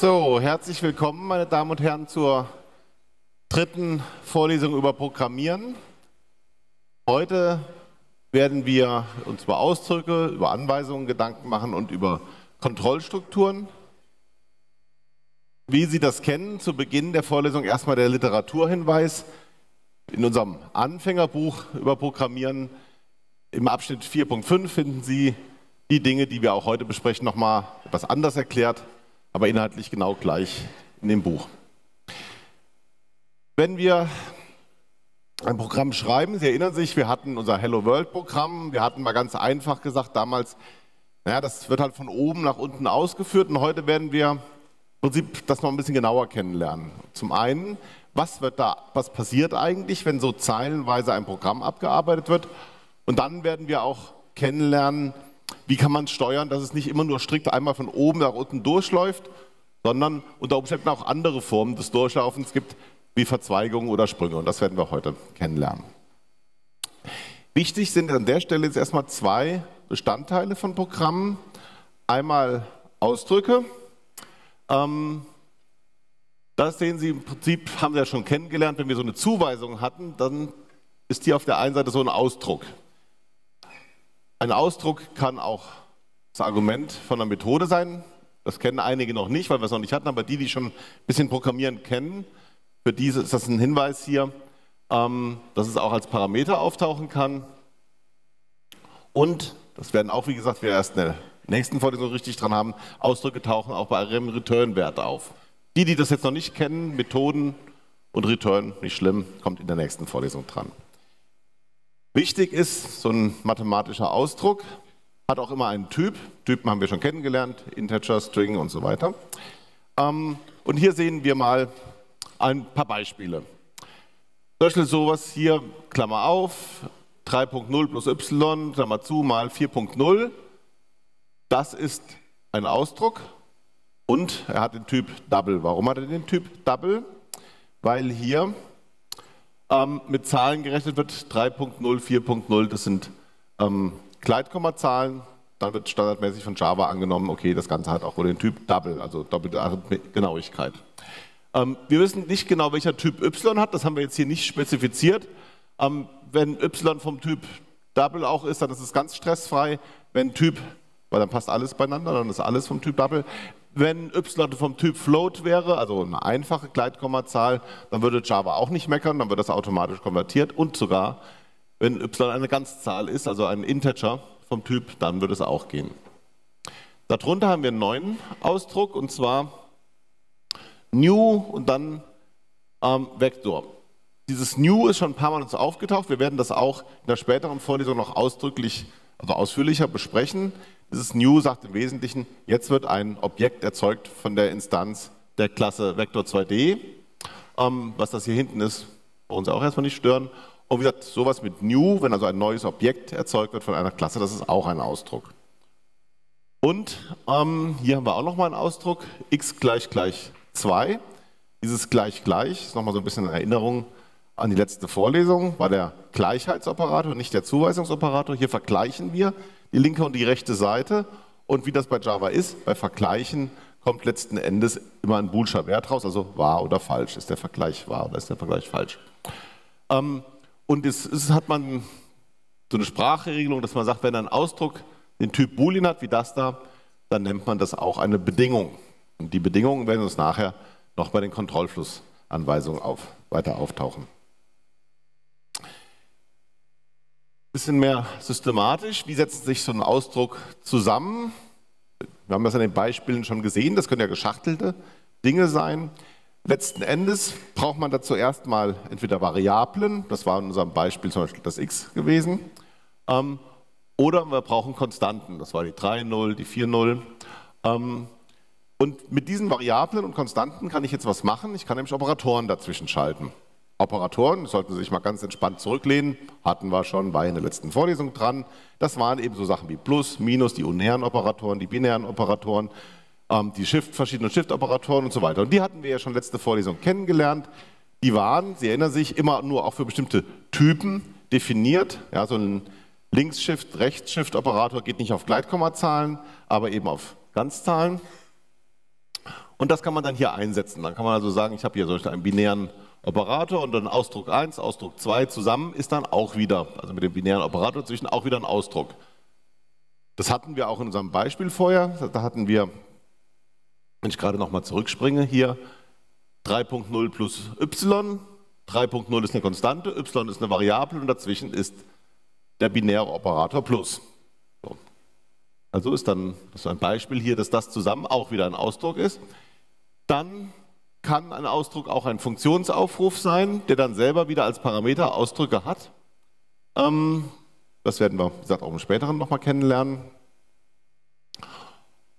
So, herzlich willkommen, meine Damen und Herren, zur dritten Vorlesung über Programmieren. Heute werden wir uns über Ausdrücke, über Anweisungen Gedanken machen und über Kontrollstrukturen. Wie Sie das kennen, zu Beginn der Vorlesung erstmal der Literaturhinweis. In unserem Anfängerbuch über Programmieren im Abschnitt 4.5 finden Sie die Dinge, die wir auch heute besprechen, nochmal etwas anders erklärt, aber inhaltlich genau gleich in dem Buch. Wenn wir ein Programm schreiben, Sie erinnern sich, wir hatten unser Hello World Programm, wir hatten mal ganz einfach gesagt damals, naja, das wird halt von oben nach unten ausgeführt und heute werden wir im Prinzip das noch ein bisschen genauer kennenlernen. Zum einen, was passiert eigentlich, wenn so zeilenweise ein Programm abgearbeitet wird, und dann werden wir auch kennenlernen, wie kann man steuern, dass es nicht immer nur strikt einmal von oben nach unten durchläuft, sondern unter Umständen auch andere Formen des Durchlaufens gibt, wie Verzweigungen oder Sprünge. Und das werden wir heute kennenlernen. Wichtig sind an der Stelle jetzt erstmal zwei Bestandteile von Programmen. Einmal Ausdrücke. Das sehen Sie im Prinzip, haben Sie ja schon kennengelernt, wenn wir so eine Zuweisung hatten, dann ist hier auf der einen Seite so ein Ausdruck. Ein Ausdruck kann auch das Argument von einer Methode sein. Das kennen einige noch nicht, weil wir es noch nicht hatten, aber die, die schon ein bisschen Programmieren kennen, für die ist das ein Hinweis hier, dass es auch als Parameter auftauchen kann. Und, das werden auch, wie gesagt, wir erst in der nächsten Vorlesung richtig dran haben, Ausdrücke tauchen auch bei einem Return-Wert auf. Die, die das jetzt noch nicht kennen, Methoden und Return, nicht schlimm, kommt in der nächsten Vorlesung dran. Wichtig ist, so ein mathematischer Ausdruck hat auch immer einen Typ. Typen haben wir schon kennengelernt, Integer, String und so weiter. Und hier sehen wir mal ein paar Beispiele. Zum Beispiel sowas hier, Klammer auf, 3.0 plus y, Klammer zu, mal 4.0. Das ist ein Ausdruck und er hat den Typ Double. Warum hat er den Typ Double? Weil hier mit Zahlen gerechnet wird, 3.0, 4.0, das sind Gleitkommazahlen, dann wird standardmäßig von Java angenommen, okay, das Ganze hat auch wohl den Typ Double, also doppelte Genauigkeit. Wir wissen nicht genau, welcher Typ Y hat, das haben wir jetzt hier nicht spezifiziert. Wenn Y vom Typ Double auch ist, dann ist es ganz stressfrei. Wenn Typ, weil dann passt alles beieinander, dann ist alles vom Typ Double. Wenn y vom Typ Float wäre, also eine einfache Gleitkommazahl, dann würde Java auch nicht meckern, dann wird das automatisch konvertiert. Und sogar, wenn y eine Ganzzahl ist, also ein Integer vom Typ, dann würde es auch gehen. Darunter haben wir einen neuen Ausdruck, und zwar new und dann Vektor. Dieses new ist schon ein paar Mal uns aufgetaucht. Wir werden das auch in der späteren Vorlesung noch ausdrücklich, also ausführlicher besprechen. Dieses New sagt im Wesentlichen, jetzt wird ein Objekt erzeugt von der Instanz der Klasse Vector2D. Was das hier hinten ist, bei uns auch erstmal nicht stören. Und wie gesagt, sowas mit New, wenn also ein neues Objekt erzeugt wird von einer Klasse, das ist auch ein Ausdruck. Und hier haben wir auch nochmal einen Ausdruck, x gleich gleich 2. Dieses gleich gleich ist nochmal so ein bisschen in Erinnerung an die letzte Vorlesung, war der Gleichheitsoperator, nicht der Zuweisungsoperator. Hier vergleichen wir die linke und die rechte Seite, und wie das bei Java ist, bei Vergleichen kommt letzten Endes immer ein boolscher Wert raus, also wahr oder falsch, ist der Vergleich wahr oder ist der Vergleich falsch. Und es hat man so eine Sprachregelung, dass man sagt, wenn ein Ausdruck den Typ Boolean hat, wie das da, dann nennt man das auch eine Bedingung. Und die Bedingungen werden uns nachher noch bei den Kontrollflussanweisungen weiter auftauchen. Bisschen mehr systematisch, wie setzt sich so ein Ausdruck zusammen? Wir haben das an den Beispielen schon gesehen, das können ja geschachtelte Dinge sein. Letzten Endes braucht man dazu erstmal entweder Variablen, das war in unserem Beispiel zum Beispiel das x gewesen, oder wir brauchen Konstanten, das war die 3,0, die 4,0. Und mit diesen Variablen und Konstanten kann ich jetzt was machen, ich kann nämlich Operatoren dazwischen schalten. Operatoren, sollten Sie sich mal ganz entspannt zurücklehnen, hatten wir schon, war in der letzten Vorlesung dran. Das waren eben so Sachen wie Plus, Minus, die unären Operatoren, die binären Operatoren, die verschiedenen Shift-Operatoren und so weiter. Und die hatten wir ja schon letzte Vorlesung kennengelernt. Die waren, Sie erinnern sich, immer nur auch für bestimmte Typen definiert. Ja, so ein Links-Shift, Rechts-Shift-Operator geht nicht auf Gleitkommazahlen, aber eben auf Ganzzahlen. Und das kann man dann hier einsetzen. Dann kann man also sagen, ich habe hier solch einen binären Operator und dann Ausdruck 1, Ausdruck 2 zusammen ist dann auch wieder, also mit dem binären Operator zwischen auch wieder ein Ausdruck. Das hatten wir auch in unserem Beispiel vorher. Da hatten wir, wenn ich gerade nochmal zurückspringe, hier 3.0 plus y. 3.0 ist eine Konstante, y ist eine Variable und dazwischen ist der binäre Operator plus. So. Also ist dann das ist ein Beispiel hier, dass das zusammen auch wieder ein Ausdruck ist. Dann kann ein Ausdruck auch ein Funktionsaufruf sein, der dann selber wieder als Parameter Ausdrücke hat. Das werden wir, wie gesagt, auch im späteren nochmal kennenlernen.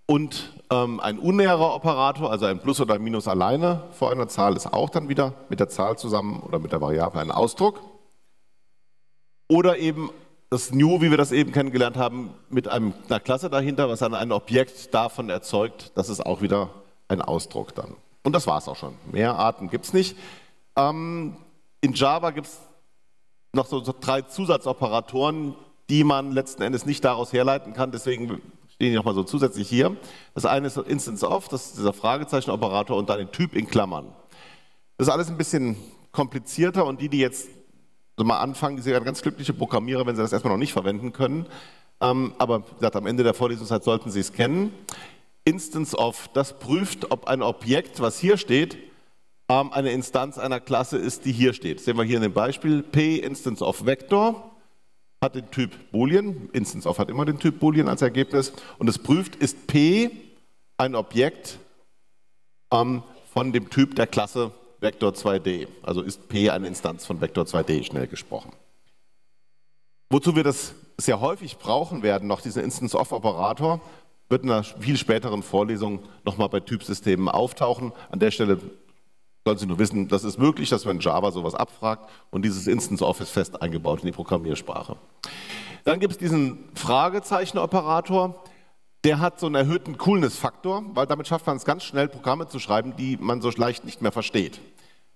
Und ein unnäherer Operator, also ein Plus oder ein Minus alleine vor einer Zahl, ist auch dann wieder mit der Zahl zusammen oder mit der Variable ein Ausdruck. Oder eben das New, wie wir das eben kennengelernt haben, mit einer Klasse dahinter, was dann ein Objekt davon erzeugt, das ist auch wieder ein Ausdruck dann. Und das war es auch schon. Mehr Arten gibt es nicht. In Java gibt es noch so 3 Zusatzoperatoren, die man letzten Endes nicht daraus herleiten kann, deswegen stehen die nochmal so zusätzlich hier. Das eine ist Instance of, das ist dieser Fragezeichenoperator und dann den Typ in Klammern. Das ist alles ein bisschen komplizierter und die, die jetzt so mal anfangen, die sind ganz glückliche Programmierer, wenn sie das erstmal noch nicht verwenden können. Aber wie gesagt, am Ende der Vorlesungszeit sollten sie es kennen. Instance of, das prüft, ob ein Objekt, was hier steht, eine Instanz einer Klasse ist, die hier steht. Das sehen wir hier in dem Beispiel, P Instance of Vector hat den Typ Boolean, Instance of hat immer den Typ Boolean als Ergebnis und es prüft, ist P ein Objekt von dem Typ der Klasse Vector2D. Also ist P eine Instanz von Vector2D, schnell gesprochen. Wozu wir das sehr häufig brauchen werden, noch diesen Instance of Operator, wird in einer viel späteren Vorlesung nochmal bei Typsystemen auftauchen. An der Stelle sollen Sie nur wissen, das ist möglich, dass man Java sowas abfragt und dieses Instance of ist fest eingebaut in die Programmiersprache. Dann gibt es diesen Fragezeichen-Operator, der hat so einen erhöhten Coolness-Faktor, weil damit schafft man es ganz schnell, Programme zu schreiben, die man so leicht nicht mehr versteht.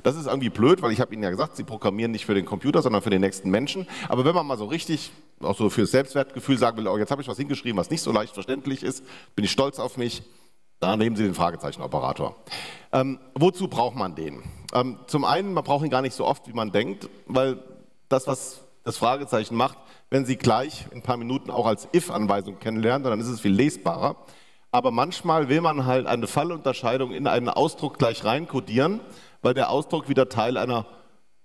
Das ist irgendwie blöd, weil ich habe Ihnen ja gesagt, Sie programmieren nicht für den Computer, sondern für den nächsten Menschen. Aber wenn man mal so richtig, auch so fürs Selbstwertgefühl sagen will, oh, jetzt habe ich was hingeschrieben, was nicht so leicht verständlich ist, bin ich stolz auf mich, da nehmen Sie den Fragezeichenoperator. Wozu braucht man den? Zum einen, man braucht ihn gar nicht so oft, wie man denkt, weil das, was das Fragezeichen macht, werden Sie gleich in ein paar Minuten auch als if-Anweisung kennenlernen, dann ist es viel lesbarer. Aber manchmal will man halt eine Fallunterscheidung in einen Ausdruck gleich reinkodieren, weil der Ausdruck wieder Teil einer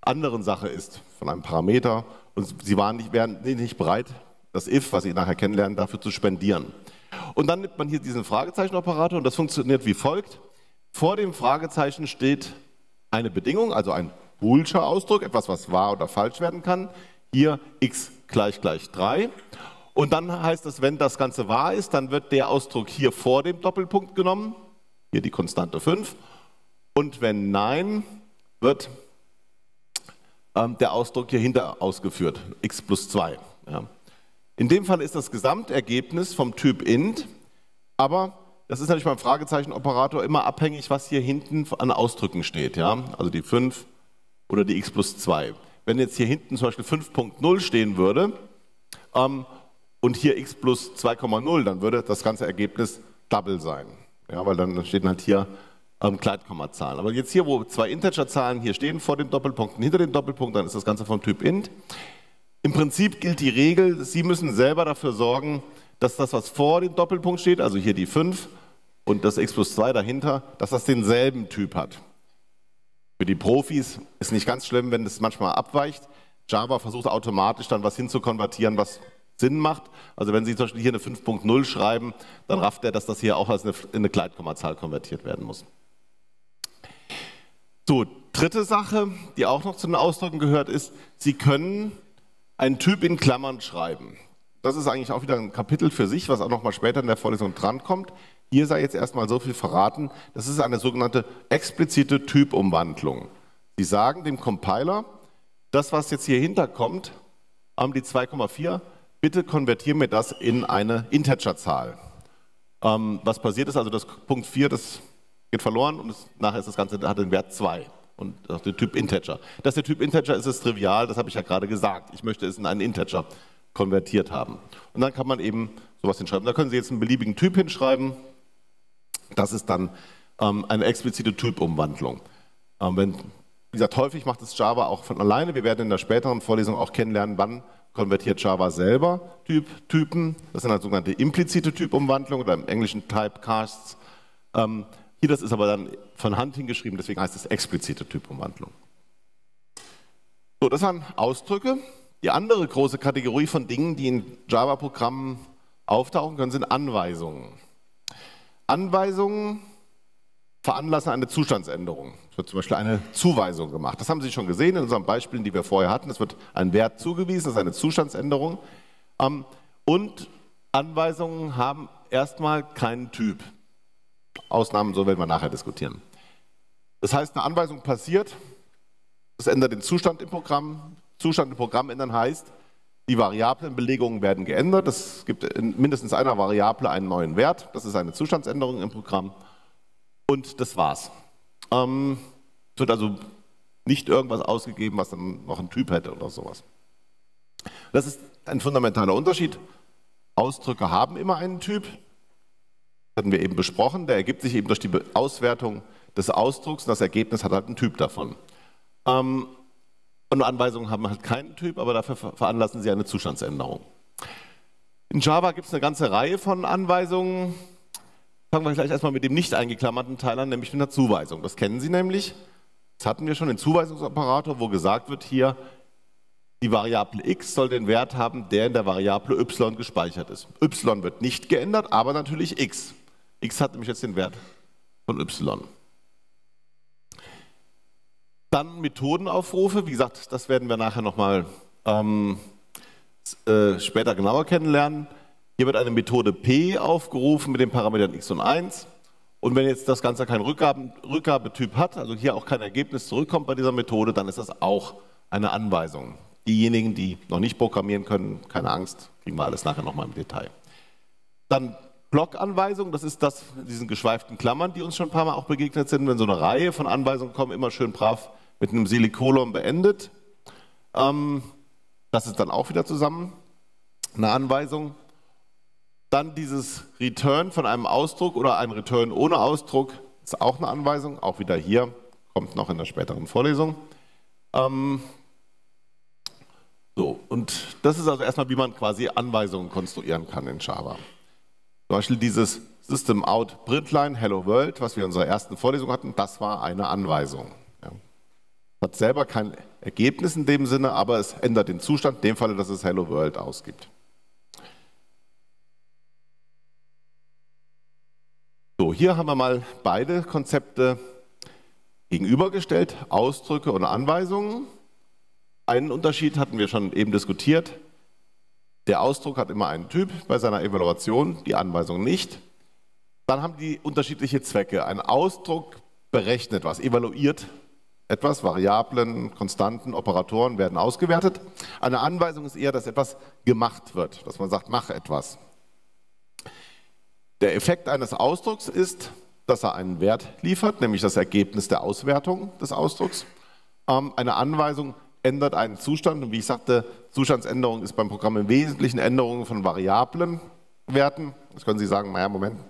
anderen Sache ist, von einem Parameter. Und Sie wären nicht bereit, das if, was Sie nachher kennenlernen, dafür zu spendieren. Und dann nimmt man hier diesen Fragezeichenoperator und das funktioniert wie folgt. Vor dem Fragezeichen steht eine Bedingung, also ein boolscher Ausdruck, etwas, was wahr oder falsch werden kann. Hier x gleich gleich 3. Und dann heißt es, wenn das Ganze wahr ist, dann wird der Ausdruck hier vor dem Doppelpunkt genommen, hier die Konstante 5. Und wenn nein, wird der Ausdruck hier hinter ausgeführt, x plus 2. Ja. In dem Fall ist das Gesamtergebnis vom Typ int, aber das ist natürlich beim Fragezeichenoperator immer abhängig, was hier hinten an Ausdrücken steht, ja? Also die 5 oder die x plus 2. Wenn jetzt hier hinten zum Beispiel 5.0 stehen würde und hier x plus 2,0, dann würde das ganze Ergebnis double sein, ja? Weil dann steht halt hier Kleidkommazahlen. Aber jetzt hier, wo 2 Integerzahlen hier stehen, vor dem Doppelpunkt und hinter dem Doppelpunkt, dann ist das Ganze vom Typ int. Im Prinzip gilt die Regel, Sie müssen selber dafür sorgen, dass das, was vor dem Doppelpunkt steht, also hier die 5 und das x plus 2 dahinter, dass das denselben Typ hat. Für die Profis ist nicht ganz schlimm, wenn das manchmal abweicht. Java versucht automatisch dann was hinzukonvertieren, was Sinn macht. Also wenn Sie zum Beispiel hier eine 5.0 schreiben, dann rafft er, dass das hier auch als eine Kleidkommazahl konvertiert werden muss. So, dritte Sache, die auch noch zu den Ausdrücken gehört, ist, Sie können einen Typ in Klammern schreiben. Das ist eigentlich auch wieder ein Kapitel für sich, was auch nochmal später in der Vorlesung drankommt. Hier sei jetzt erstmal so viel verraten, das ist eine sogenannte explizite Typumwandlung. Sie sagen dem Compiler, das, was jetzt hier hinterkommt, die 2,4, bitte konvertiere mir das in eine Integerzahl. Was passiert ist, also das Punkt 4, das geht verloren und nachher ist das Ganze, hat den Wert 2 und den Typ Integer. Dass der Typ Integer ist, ist trivial, das habe ich ja gerade gesagt. Ich möchte es in einen Integer konvertiert haben. Und dann kann man eben sowas hinschreiben. Da können Sie jetzt einen beliebigen Typ hinschreiben. Das ist dann eine explizite Typumwandlung. Wie gesagt, häufig macht es Java auch von alleine. Wir werden in der späteren Vorlesung auch kennenlernen, wann konvertiert Java selber Typen. Das sind halt sogenannte implizite Typumwandlungen oder im Englischen Typecasts. Hier, das ist aber dann von Hand hingeschrieben, deswegen heißt es explizite Typumwandlung. So, das waren Ausdrücke. Die andere große Kategorie von Dingen, die in Java-Programmen auftauchen können, sind Anweisungen. Anweisungen veranlassen eine Zustandsänderung. Es wird zum Beispiel eine Zuweisung gemacht. Das haben Sie schon gesehen in unseren Beispielen, die wir vorher hatten. Es wird ein Wert zugewiesen, das ist eine Zustandsänderung. Und Anweisungen haben erstmal keinen Typ. Ausnahmen, so werden wir nachher diskutieren. Das heißt, eine Anweisung passiert, es ändert den Zustand im Programm. Zustand im Programm ändern heißt, die Variablenbelegungen werden geändert. Es gibt in mindestens einer Variable einen neuen Wert. Das ist eine Zustandsänderung im Programm. Und das war's. Es wird also nicht irgendwas ausgegeben, was dann noch einen Typ hätte oder sowas. Das ist ein fundamentaler Unterschied. Ausdrücke haben immer einen Typ. Das hatten wir eben besprochen. Der ergibt sich eben durch die Auswertung des Ausdrucks. Das Ergebnis hat halt einen Typ davon. Und Anweisungen haben halt keinen Typ, aber dafür veranlassen sie eine Zustandsänderung. In Java gibt es eine ganze Reihe von Anweisungen. Fangen wir gleich erstmal mit dem nicht eingeklammerten Teil an, nämlich mit einer Zuweisung. Das kennen Sie nämlich. Das hatten wir schon, den Zuweisungsoperator, wo gesagt wird, hier die Variable x soll den Wert haben, der in der Variable y gespeichert ist. Y wird nicht geändert, aber natürlich x. X hat nämlich jetzt den Wert von y. Dann Methodenaufrufe. Wie gesagt, das werden wir nachher nochmal später genauer kennenlernen. Hier wird eine Methode P aufgerufen mit den Parametern x und 1. Und wenn jetzt das Ganze keinen Rückgabetyp hat, also hier auch kein Ergebnis zurückkommt bei dieser Methode, dann ist das auch eine Anweisung. Diejenigen, die noch nicht programmieren können, keine Angst, kriegen wir alles nachher nochmal im Detail. Dann Blockanweisung, das ist das, diesen geschweiften Klammern, die uns schon ein paar Mal auch begegnet sind, wenn so eine Reihe von Anweisungen kommen, immer schön brav mit einem Semikolon beendet. Das ist dann auch wieder zusammen eine Anweisung. Dann dieses Return von einem Ausdruck oder ein Return ohne Ausdruck ist auch eine Anweisung, auch wieder hier, kommt noch in der späteren Vorlesung. So, und das ist also erstmal, wie man quasi Anweisungen konstruieren kann in Java. Zum Beispiel dieses System Out Printline Hello World, was wir in unserer ersten Vorlesung hatten, das war eine Anweisung. Ja. Hat selber kein Ergebnis in dem Sinne, aber es ändert den Zustand, in dem Falle, dass es Hello World ausgibt. So, hier haben wir mal beide Konzepte gegenübergestellt, Ausdrücke und Anweisungen. Einen Unterschied hatten wir schon eben diskutiert. Der Ausdruck hat immer einen Typ bei seiner Evaluation, die Anweisung nicht. Dann haben die unterschiedliche Zwecke. Ein Ausdruck berechnet was, evaluiert etwas, Variablen, Konstanten, Operatoren werden ausgewertet. Eine Anweisung ist eher, dass etwas gemacht wird, dass man sagt, mach etwas. Der Effekt eines Ausdrucks ist, dass er einen Wert liefert, nämlich das Ergebnis der Auswertung des Ausdrucks. Eine Anweisung ändert einen Zustand und wie ich sagte, Zustandsänderung ist beim Programm im Wesentlichen Änderungen von Variablenwerten. Jetzt können Sie sagen, naja, Moment,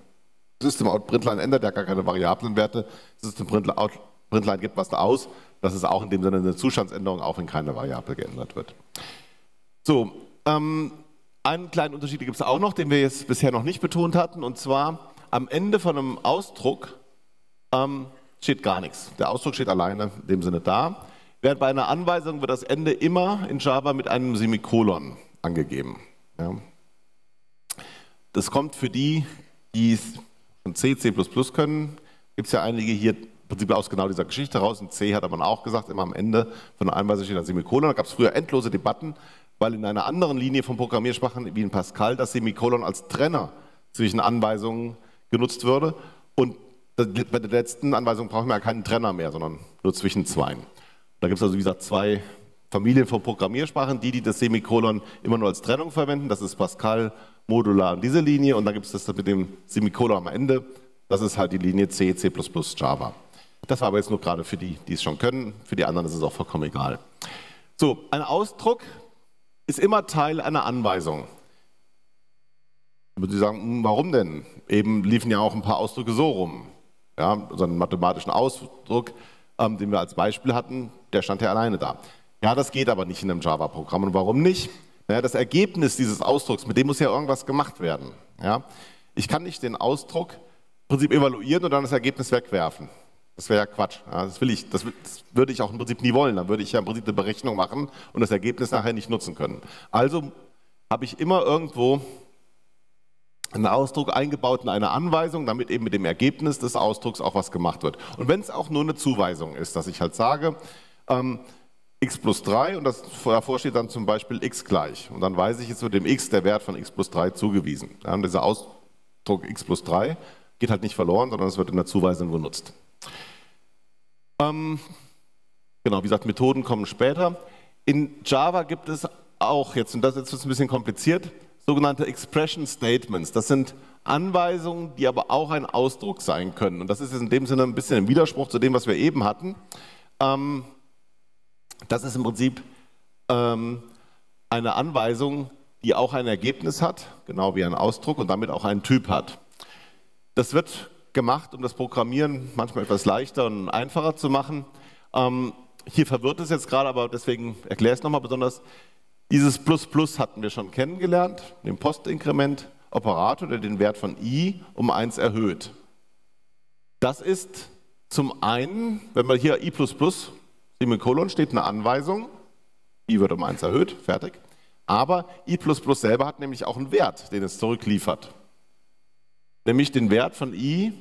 System.out.println ändert ja gar keine Variablenwerte, System.out.println gibt was da aus, das ist auch in dem Sinne eine Zustandsänderung, auch wenn keine Variable geändert wird. So, einen kleinen Unterschied gibt es auch noch, den wir jetzt bisher noch nicht betont hatten, und zwar am Ende von einem Ausdruck steht gar nichts. Der Ausdruck steht alleine in dem Sinne da. Während bei einer Anweisung wird das Ende immer in Java mit einem Semikolon angegeben. Ja. Das kommt für die, die von C++ können, gibt es ja einige hier im Prinzip aus genau dieser Geschichte raus. In C hat man auch gesagt, immer am Ende von einer Anweisung steht ein Semikolon. Da gab es früher endlose Debatten, weil in einer anderen Linie von Programmiersprachen wie in Pascal das Semikolon als Trenner zwischen Anweisungen genutzt würde. Und bei der letzten Anweisung brauchen wir ja keinen Trenner mehr, sondern nur zwischen zweien. Da gibt es also wie gesagt zwei Familien von Programmiersprachen, die das Semikolon immer nur als Trennung verwenden. Das ist Pascal, Modular und diese Linie. Und dann gibt es das mit dem Semikolon am Ende. Das ist halt die Linie C, C++, Java. Das war aber jetzt nur gerade für die, die es schon können. Für die anderen ist es auch vollkommen egal. So, ein Ausdruck ist immer Teil einer Anweisung. Da würden Sie sagen, warum denn? Eben liefen ja auch ein paar Ausdrücke so rum. Ja, so einen mathematischen Ausdruck, den wir als Beispiel hatten, der stand ja alleine da. Ja, das geht aber nicht in einem Java-Programm. Und warum nicht? Naja, das Ergebnis dieses Ausdrucks, mit dem muss ja irgendwas gemacht werden. Ja? Ich kann nicht den Ausdruck im Prinzip evaluieren und dann das Ergebnis wegwerfen. Das wäre ja Quatsch. Ja, das würde ich auch im Prinzip nie wollen. Dann würde ich ja im Prinzip eine Berechnung machen und das Ergebnis nachher nicht nutzen können. Also habe ich immer irgendwo einen Ausdruck eingebaut in eine Anweisung, damit eben mit dem Ergebnis des Ausdrucks auch was gemacht wird. Und wenn es auch nur eine Zuweisung ist, dass ich halt sage, x plus 3 und davor steht dann zum Beispiel x gleich. Und dann weiß ich, jetzt mit dem x der Wert von x plus 3 zugewiesen. Ja, und dieser Ausdruck x plus 3 geht halt nicht verloren, sondern es wird in der Zuweisung genutzt. Genau, wie gesagt, Methoden kommen später. In Java gibt es auch jetzt, und das ist jetzt ein bisschen kompliziert, sogenannte Expression Statements. Das sind Anweisungen, die aber auch ein Ausdruck sein können. Und das ist jetzt in dem Sinne ein bisschen im Widerspruch zu dem, was wir eben hatten. Das ist im Prinzip eine Anweisung, die auch ein Ergebnis hat, genau wie ein Ausdruck und damit auch einen Typ hat. Das wird gemacht, um das Programmieren manchmal etwas leichter und einfacher zu machen. Hier verwirrt es jetzt gerade, aber deswegen erkläre ich es nochmal besonders. Dieses Plus-Plus hatten wir schon kennengelernt, den Postinkrement-Operator, der den Wert von i um 1 erhöht. Das ist zum einen, wenn man hier i++, Semikolon, steht eine Anweisung, i wird um 1 erhöht, fertig. Aber i++ selber hat nämlich auch einen Wert, den es zurückliefert. Nämlich den Wert von i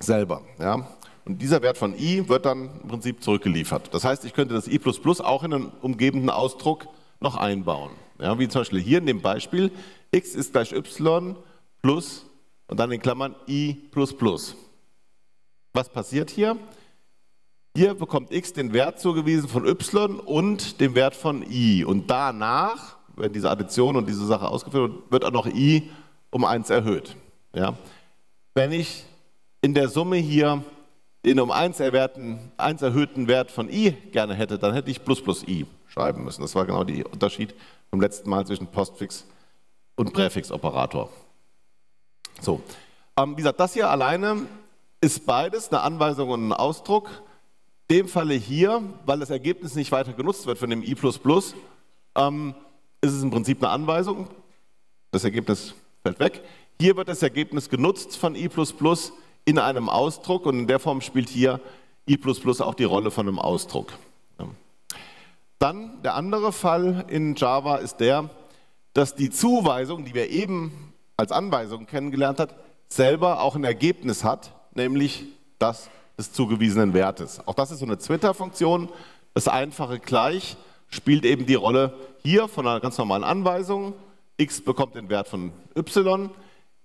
selber. Ja. Und dieser Wert von i wird dann im Prinzip zurückgeliefert. Das heißt, ich könnte das i++ auch in einen umgebenden Ausdruck noch einbauen. Ja, wie zum Beispiel hier in dem Beispiel, x ist gleich y plus und dann in Klammern i++. Was passiert hier? Hier bekommt x den Wert zugewiesen von y und den Wert von i. Und danach, wenn diese Addition und diese Sache ausgeführt wird, wird auch noch i um 1 erhöht. Ja. Wenn ich in der Summe hier den um 1 erhöhten Wert von i gerne hätte, dann hätte ich ++ i schreiben müssen. Das war genau der Unterschied vom letzten Mal zwischen Postfix und Präfixoperator. So, wie gesagt, das hier alleine ist beides, eine Anweisung und ein Ausdruck. In dem Falle hier, weil das Ergebnis nicht weiter genutzt wird von dem i++, ist es im Prinzip eine Anweisung. Das Ergebnis fällt weg. Hier wird das Ergebnis genutzt von i++ in einem Ausdruck und in der Form spielt hier i++ auch die Rolle von einem Ausdruck. Dann der andere Fall in Java ist der, dass die Zuweisung, die wir eben als Anweisung kennengelernt haben, selber auch ein Ergebnis hat, nämlich das des zugewiesenen Wertes. Auch das ist so eine Twitter-Funktion. Das einfache Gleich spielt eben die Rolle hier von einer ganz normalen Anweisung. X bekommt den Wert von Y.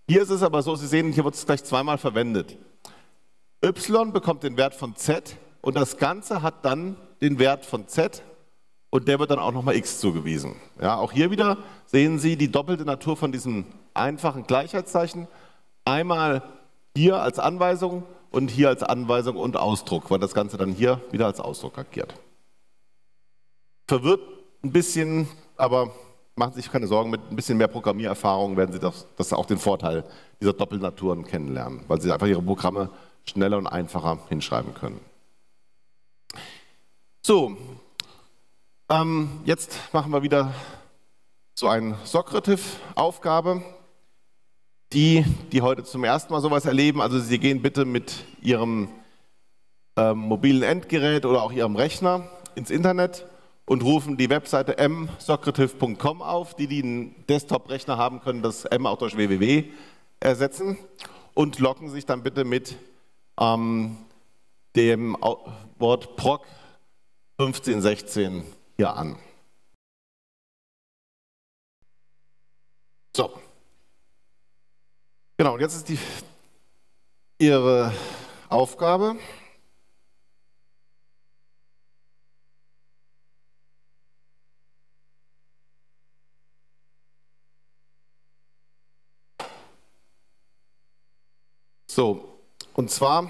Hier ist es aber so, Sie sehen, hier wird es gleich zweimal verwendet. Y bekommt den Wert von Z und das Ganze hat dann den Wert von Z und der wird dann auch nochmal X zugewiesen. Ja, auch hier wieder sehen Sie die doppelte Natur von diesem einfachen Gleichheitszeichen. Einmal hier als Anweisung und hier als Anweisung und Ausdruck, weil das Ganze dann hier wieder als Ausdruck markiert. Verwirrt ein bisschen, aber machen Sie sich keine Sorgen, mit ein bisschen mehr Programmiererfahrung werden Sie das auch den Vorteil dieser Doppelnaturen kennenlernen, weil Sie einfach Ihre Programme schneller und einfacher hinschreiben können. So, jetzt machen wir wieder so eine Socrative-Aufgabe, die heute zum ersten Mal sowas erleben. Also Sie gehen bitte mit Ihrem mobilen Endgerät oder auch Ihrem Rechner ins Internet und rufen die Webseite msocrative.com auf. Die einen Desktop-Rechner haben, können das M auch durch www ersetzen und loggen sich dann bitte mit dem Wort PROC 1516 hier an. So. Genau, und jetzt ist Ihre Aufgabe. So, und zwar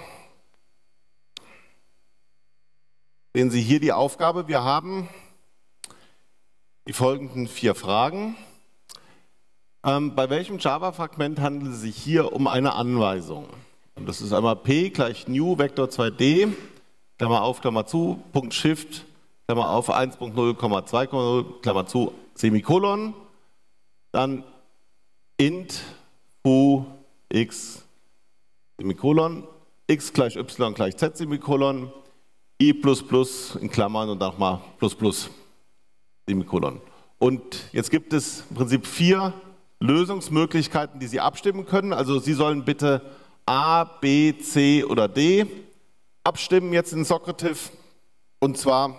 sehen Sie hier die Aufgabe. Wir haben die folgenden 4 Fragen. Bei welchem Java-Fragment handelt es sich hier um eine Anweisung? Und das ist einmal p = new Vector2D, Klammer auf, Klammer zu, Punkt Shift, Klammer auf, 1.0,2,0, Klammer zu, Semikolon, dann int fu x, Semikolon, x = y = z, Semikolon, i plus plus in Klammern und dann nochmal plus plus, Semikolon. Und jetzt gibt es im Prinzip 4 Lösungsmöglichkeiten, die Sie abstimmen können. Also Sie sollen bitte A, B, C oder D abstimmen jetzt in Socrative. Und zwar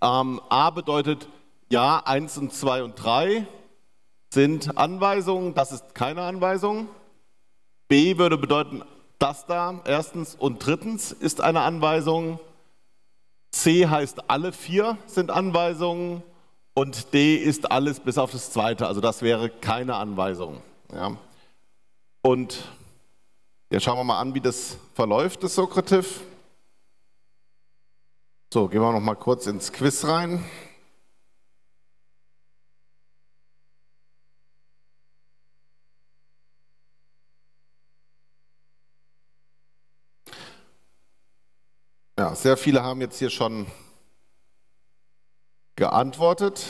A bedeutet, ja, 1 und 2 und 3 sind Anweisungen, das ist keine Anweisung. B würde bedeuten, das da, erstens und drittens ist eine Anweisung. C heißt, alle 4 sind Anweisungen. Und D ist alles bis auf das zweite, also das wäre keine Anweisung. Ja. Und jetzt schauen wir mal an, wie das verläuft, das Socrative. So, gehen wir noch mal kurz ins Quiz rein. Ja, sehr viele haben jetzt hier schon geantwortet.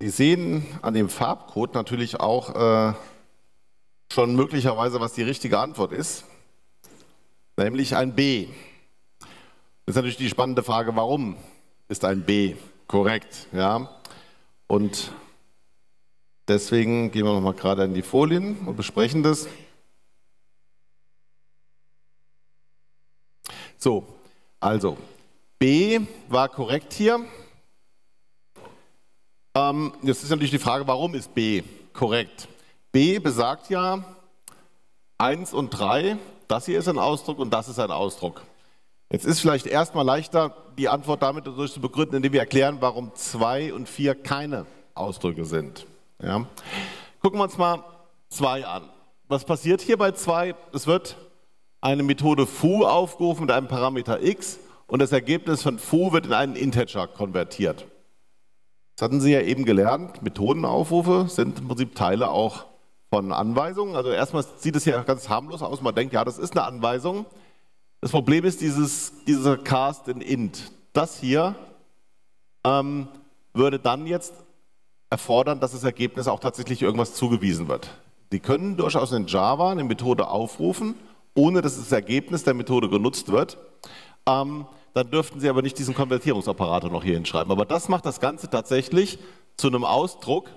Sie sehen an dem Farbcode natürlich auch schon möglicherweise, was die richtige Antwort ist, nämlich ein B. Das ist natürlich die spannende Frage, warum ist ein B korrekt? Ja? Und deswegen gehen wir nochmal gerade in die Folien und besprechen das. So, also B war korrekt hier. Jetzt ist natürlich die Frage, warum ist B korrekt? B besagt ja 1 und 3, das hier ist ein Ausdruck und das ist ein Ausdruck. Jetzt ist vielleicht erstmal leichter, die Antwort damit dadurch zu begründen, indem wir erklären, warum 2 und 4 keine Ausdrücke sind. Ja. Gucken wir uns mal 2 an. Was passiert hier bei 2? Es wird eine Methode foo aufgerufen mit einem Parameter x. Und das Ergebnis von foo wird in einen Integer konvertiert. Das hatten Sie ja eben gelernt, Methodenaufrufe sind im Prinzip Teile auch von Anweisungen. Also erstmal sieht es ja ganz harmlos aus, man denkt, ja, das ist eine Anweisung. Das Problem ist dieser Cast in int. Das hier würde dann jetzt erfordern, dass das Ergebnis auch tatsächlich irgendwas zugewiesen wird. Sie können durchaus in Java eine Methode aufrufen, ohne dass das Ergebnis der Methode genutzt wird. Dann dürften Sie aber nicht diesen Konvertierungsoperator noch hier hinschreiben. Aber das macht das Ganze tatsächlich zu einem Ausdruck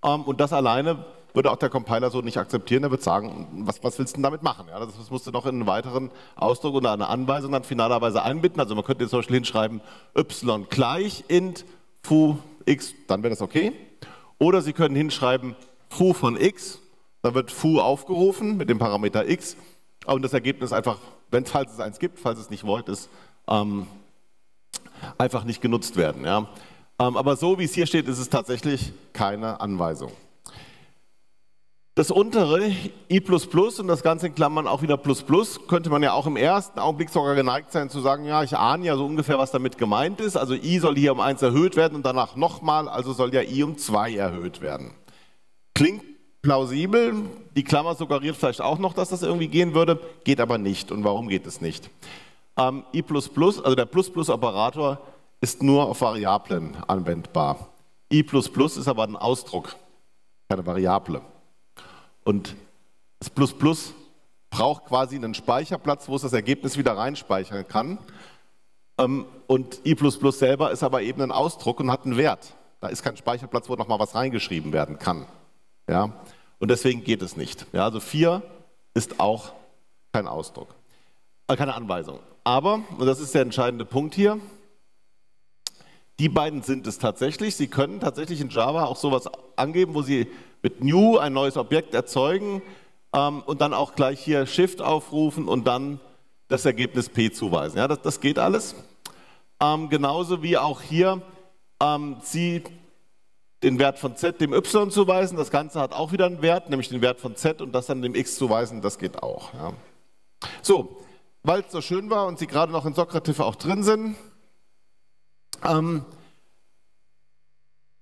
und das alleine würde auch der Compiler so nicht akzeptieren. Er würde sagen, was willst du denn damit machen? Ja, das musst du noch in einen weiteren Ausdruck oder eine Anweisung dann finalerweise einbinden. Also man könnte jetzt zum Beispiel hinschreiben y = int fu x, dann wäre das okay. Oder Sie können hinschreiben fu von x, dann wird fu aufgerufen mit dem Parameter x und das Ergebnis einfach, falls es eins gibt, falls es nicht void ist, einfach nicht genutzt werden. Ja? Aber so wie es hier steht, ist es tatsächlich keine Anweisung. Das untere, i++ und das Ganze in Klammern auch wieder ++, könnte man ja auch im ersten Augenblick sogar geneigt sein zu sagen, ja, ich ahne ja so ungefähr, was damit gemeint ist. Also i soll hier um 1 erhöht werden und danach nochmal, also soll ja i um 2 erhöht werden. Klingt plausibel, die Klammer suggeriert vielleicht auch noch, dass das irgendwie gehen würde, geht aber nicht. Und warum geht es nicht? I++, also der ++-Operator ist nur auf Variablen anwendbar. I++ ist aber ein Ausdruck, keine Variable. Und das ++ braucht quasi einen Speicherplatz, wo es das Ergebnis wieder reinspeichern kann. Und I++ selber ist aber eben ein Ausdruck und hat einen Wert. Da ist kein Speicherplatz, wo nochmal was reingeschrieben werden kann. Ja, und deswegen geht es nicht. Ja, also 4 ist auch kein Ausdruck, keine Anweisung. Aber, und das ist der entscheidende Punkt hier, die beiden sind es tatsächlich. Sie können tatsächlich in Java auch sowas angeben, wo Sie mit new ein neues Objekt erzeugen und dann auch gleich hier Shift aufrufen und dann das Ergebnis p zuweisen. Ja, das geht alles. Genauso wie auch hier Sie den Wert von z dem y zuweisen, das Ganze hat auch wieder einen Wert, nämlich den Wert von z und das dann dem x zuweisen, das geht auch. Ja. So, weil es so schön war und Sie gerade noch in Socrative auch drin sind,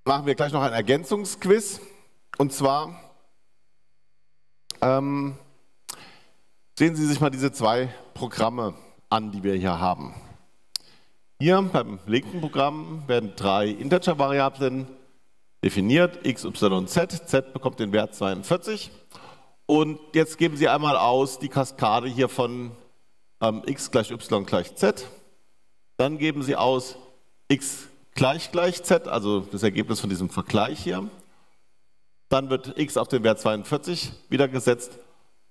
machen wir gleich noch ein Ergänzungsquiz. Und zwar sehen Sie sich mal diese zwei Programme an, die wir hier haben. Hier beim linken Programm werden drei Integer-Variablen definiert, x, y und z. Z bekommt den Wert 42. Und jetzt geben Sie einmal aus die Kaskade hier von x gleich y gleich z. Dann geben Sie aus x gleich gleich z, also das Ergebnis von diesem Vergleich hier. Dann wird x auf den Wert 42 wieder gesetzt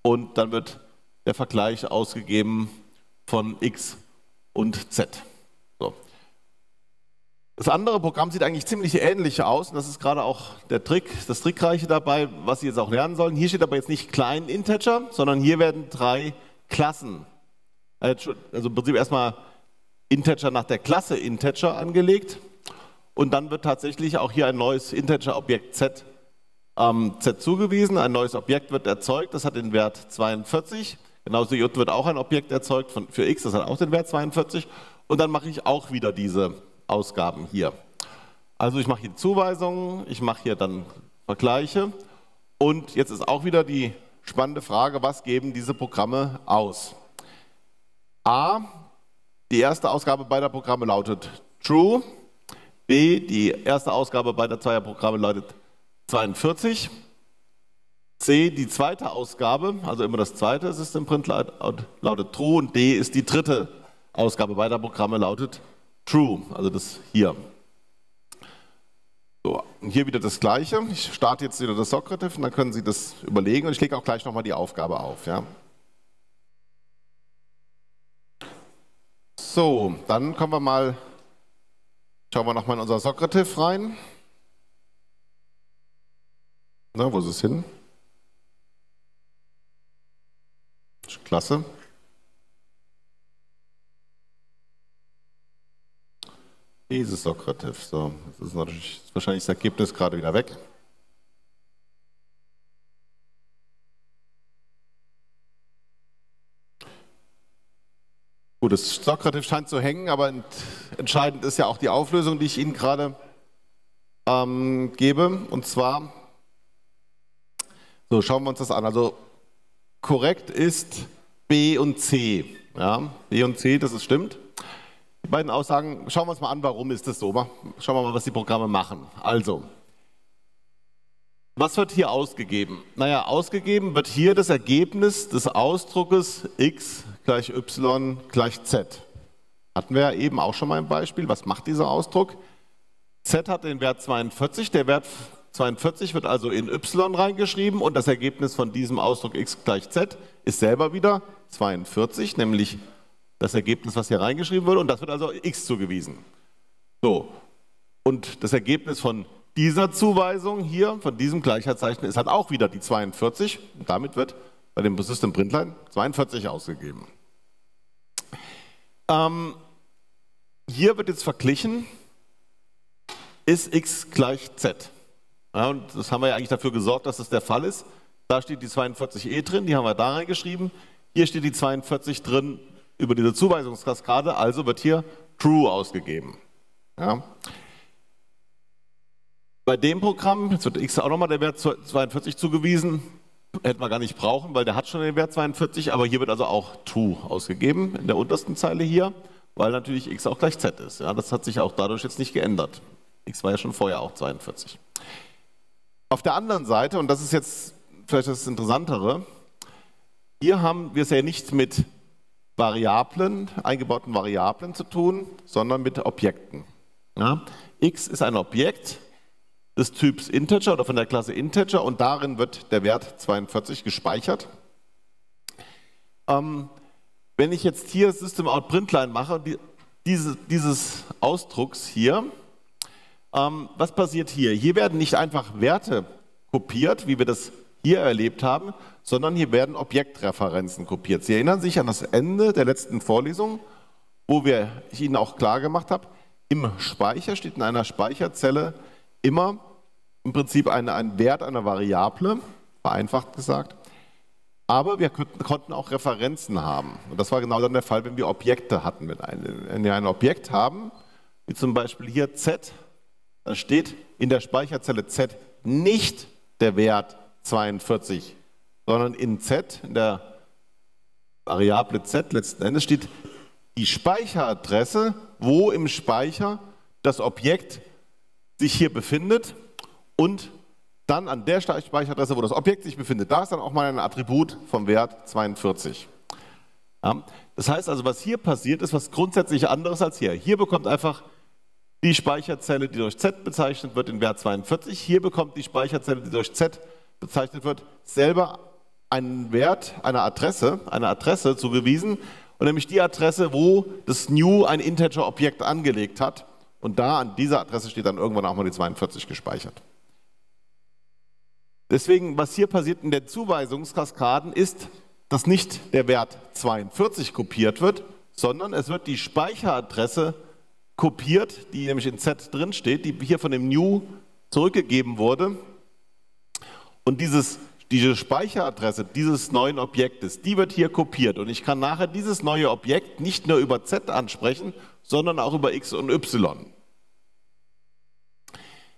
und dann wird der Vergleich ausgegeben von x und z. So. Das andere Programm sieht eigentlich ziemlich ähnlich aus und das ist gerade auch der Trick, das Trickreiche dabei, was Sie jetzt auch lernen sollen. Hier steht aber jetzt nicht klein Integer, sondern hier werden drei Klassen, also im Prinzip erstmal Integer nach der Klasse Integer angelegt und dann wird tatsächlich auch hier ein neues Integer-Objekt z zugewiesen, ein neues Objekt wird erzeugt, das hat den Wert 42, genauso j wird auch ein Objekt erzeugt für x, das hat auch den Wert 42 und dann mache ich auch wieder diese Ausgaben hier. Also ich mache hier Zuweisungen, ich mache hier dann Vergleiche und jetzt ist auch wieder die spannende Frage, was geben diese Programme aus? A, die erste Ausgabe beider Programme lautet True, B, die erste Ausgabe beider zweier Programme lautet 42, C, die zweite Ausgabe, also immer das zweite Systemprint lautet True und D ist die dritte Ausgabe beider Programme lautet True, also das hier. So, und hier wieder das Gleiche. Ich starte jetzt wieder das Socrative und dann können Sie das überlegen und ich lege auch gleich nochmal die Aufgabe auf. Ja. So, dann kommen wir mal, schauen wir nochmal in unser Socrative rein. Na, wo ist es hin? Klasse. Dieses Socrative. So, das ist natürlich wahrscheinlich das Ergebnis gerade wieder weg. Gut, das Socrative scheint zu hängen, aber entscheidend ist ja auch die Auflösung, die ich Ihnen gerade gebe. Und zwar, so schauen wir uns das an. Also korrekt ist B und C. Ja, B und C, das ist stimmt. Die beiden Aussagen, schauen wir uns mal an, warum ist das so. Schauen wir mal, was die Programme machen. Also, was wird hier ausgegeben? Naja, ausgegeben wird hier das Ergebnis des Ausdruckes x gleich y gleich z. Hatten wir ja eben auch schon mal ein Beispiel. Was macht dieser Ausdruck? Z hat den Wert 42, der Wert 42 wird also in y reingeschrieben und das Ergebnis von diesem Ausdruck x gleich z ist selber wieder 42, nämlich das Ergebnis, was hier reingeschrieben wird, und das wird also x zugewiesen. So, und das Ergebnis von dieser Zuweisung hier, von diesem Gleichheitszeichen, ist halt auch wieder die 42. Und damit wird bei dem System-Printline 42 ausgegeben. Hier wird jetzt verglichen, ist x gleich z. Ja, und das haben wir ja eigentlich dafür gesorgt, dass das der Fall ist. Da steht die 42e drin, die haben wir da reingeschrieben. Hier steht die 42 drin, über diese Zuweisungskaskade, also wird hier True ausgegeben. Ja. Bei dem Programm, jetzt wird x auch nochmal der Wert 42 zugewiesen, hätten wir gar nicht brauchen, weil der hat schon den Wert 42, aber hier wird also auch True ausgegeben, in der untersten Zeile hier, weil natürlich x auch gleich z ist. Ja, das hat sich auch dadurch jetzt nicht geändert. X war ja schon vorher auch 42. Auf der anderen Seite, und das ist jetzt vielleicht das Interessantere, hier haben wir es ja nicht mit Variablen, eingebauten Variablen zu tun, sondern mit Objekten. Ja? X ist ein Objekt des Typs Integer oder von der Klasse Integer und darin wird der Wert 42 gespeichert. Wenn ich jetzt hier System.out.println mache, dieses Ausdrucks hier, was passiert hier? Hier werden nicht einfach Werte kopiert, wie wir das hier erlebt haben, sondern hier werden Objektreferenzen kopiert. Sie erinnern sich an das Ende der letzten Vorlesung, wo ich Ihnen auch klar gemacht habe, im Speicher steht in einer Speicherzelle immer im Prinzip ein Wert einer Variable, vereinfacht gesagt, aber wir konnten auch Referenzen haben. Und das war genau dann der Fall, wenn wir Objekte hatten. Wenn wir ein Objekt haben, wie zum Beispiel hier z, dann steht in der Speicherzelle Z nicht der Wert 42, sondern in Z, in der Variable Z letzten Endes, steht die Speicheradresse, wo im Speicher das Objekt sich hier befindet, und dann an der Speicheradresse, wo das Objekt sich befindet, da ist dann auch mal ein Attribut vom Wert 42. Ja. Das heißt also, was hier passiert, ist was grundsätzlich anderes als hier. Hier bekommt einfach die Speicherzelle, die durch Z bezeichnet wird, den Wert 42. Hier bekommt die Speicherzelle, die durch Z bezeichnet wird, selber einen Wert einer Adresse zugewiesen, und nämlich die Adresse, wo das New ein Integer-Objekt angelegt hat. Und da an dieser Adresse steht dann irgendwann auch mal die 42 gespeichert. Deswegen, was hier passiert in den Zuweisungskaskaden ist, dass nicht der Wert 42 kopiert wird, sondern es wird die Speicheradresse kopiert, die nämlich in Z drin steht, die hier von dem New zurückgegeben wurde. Und diese Speicheradresse dieses neuen Objektes, die wird hier kopiert. Und ich kann nachher dieses neue Objekt nicht nur über Z ansprechen, sondern auch über X und Y.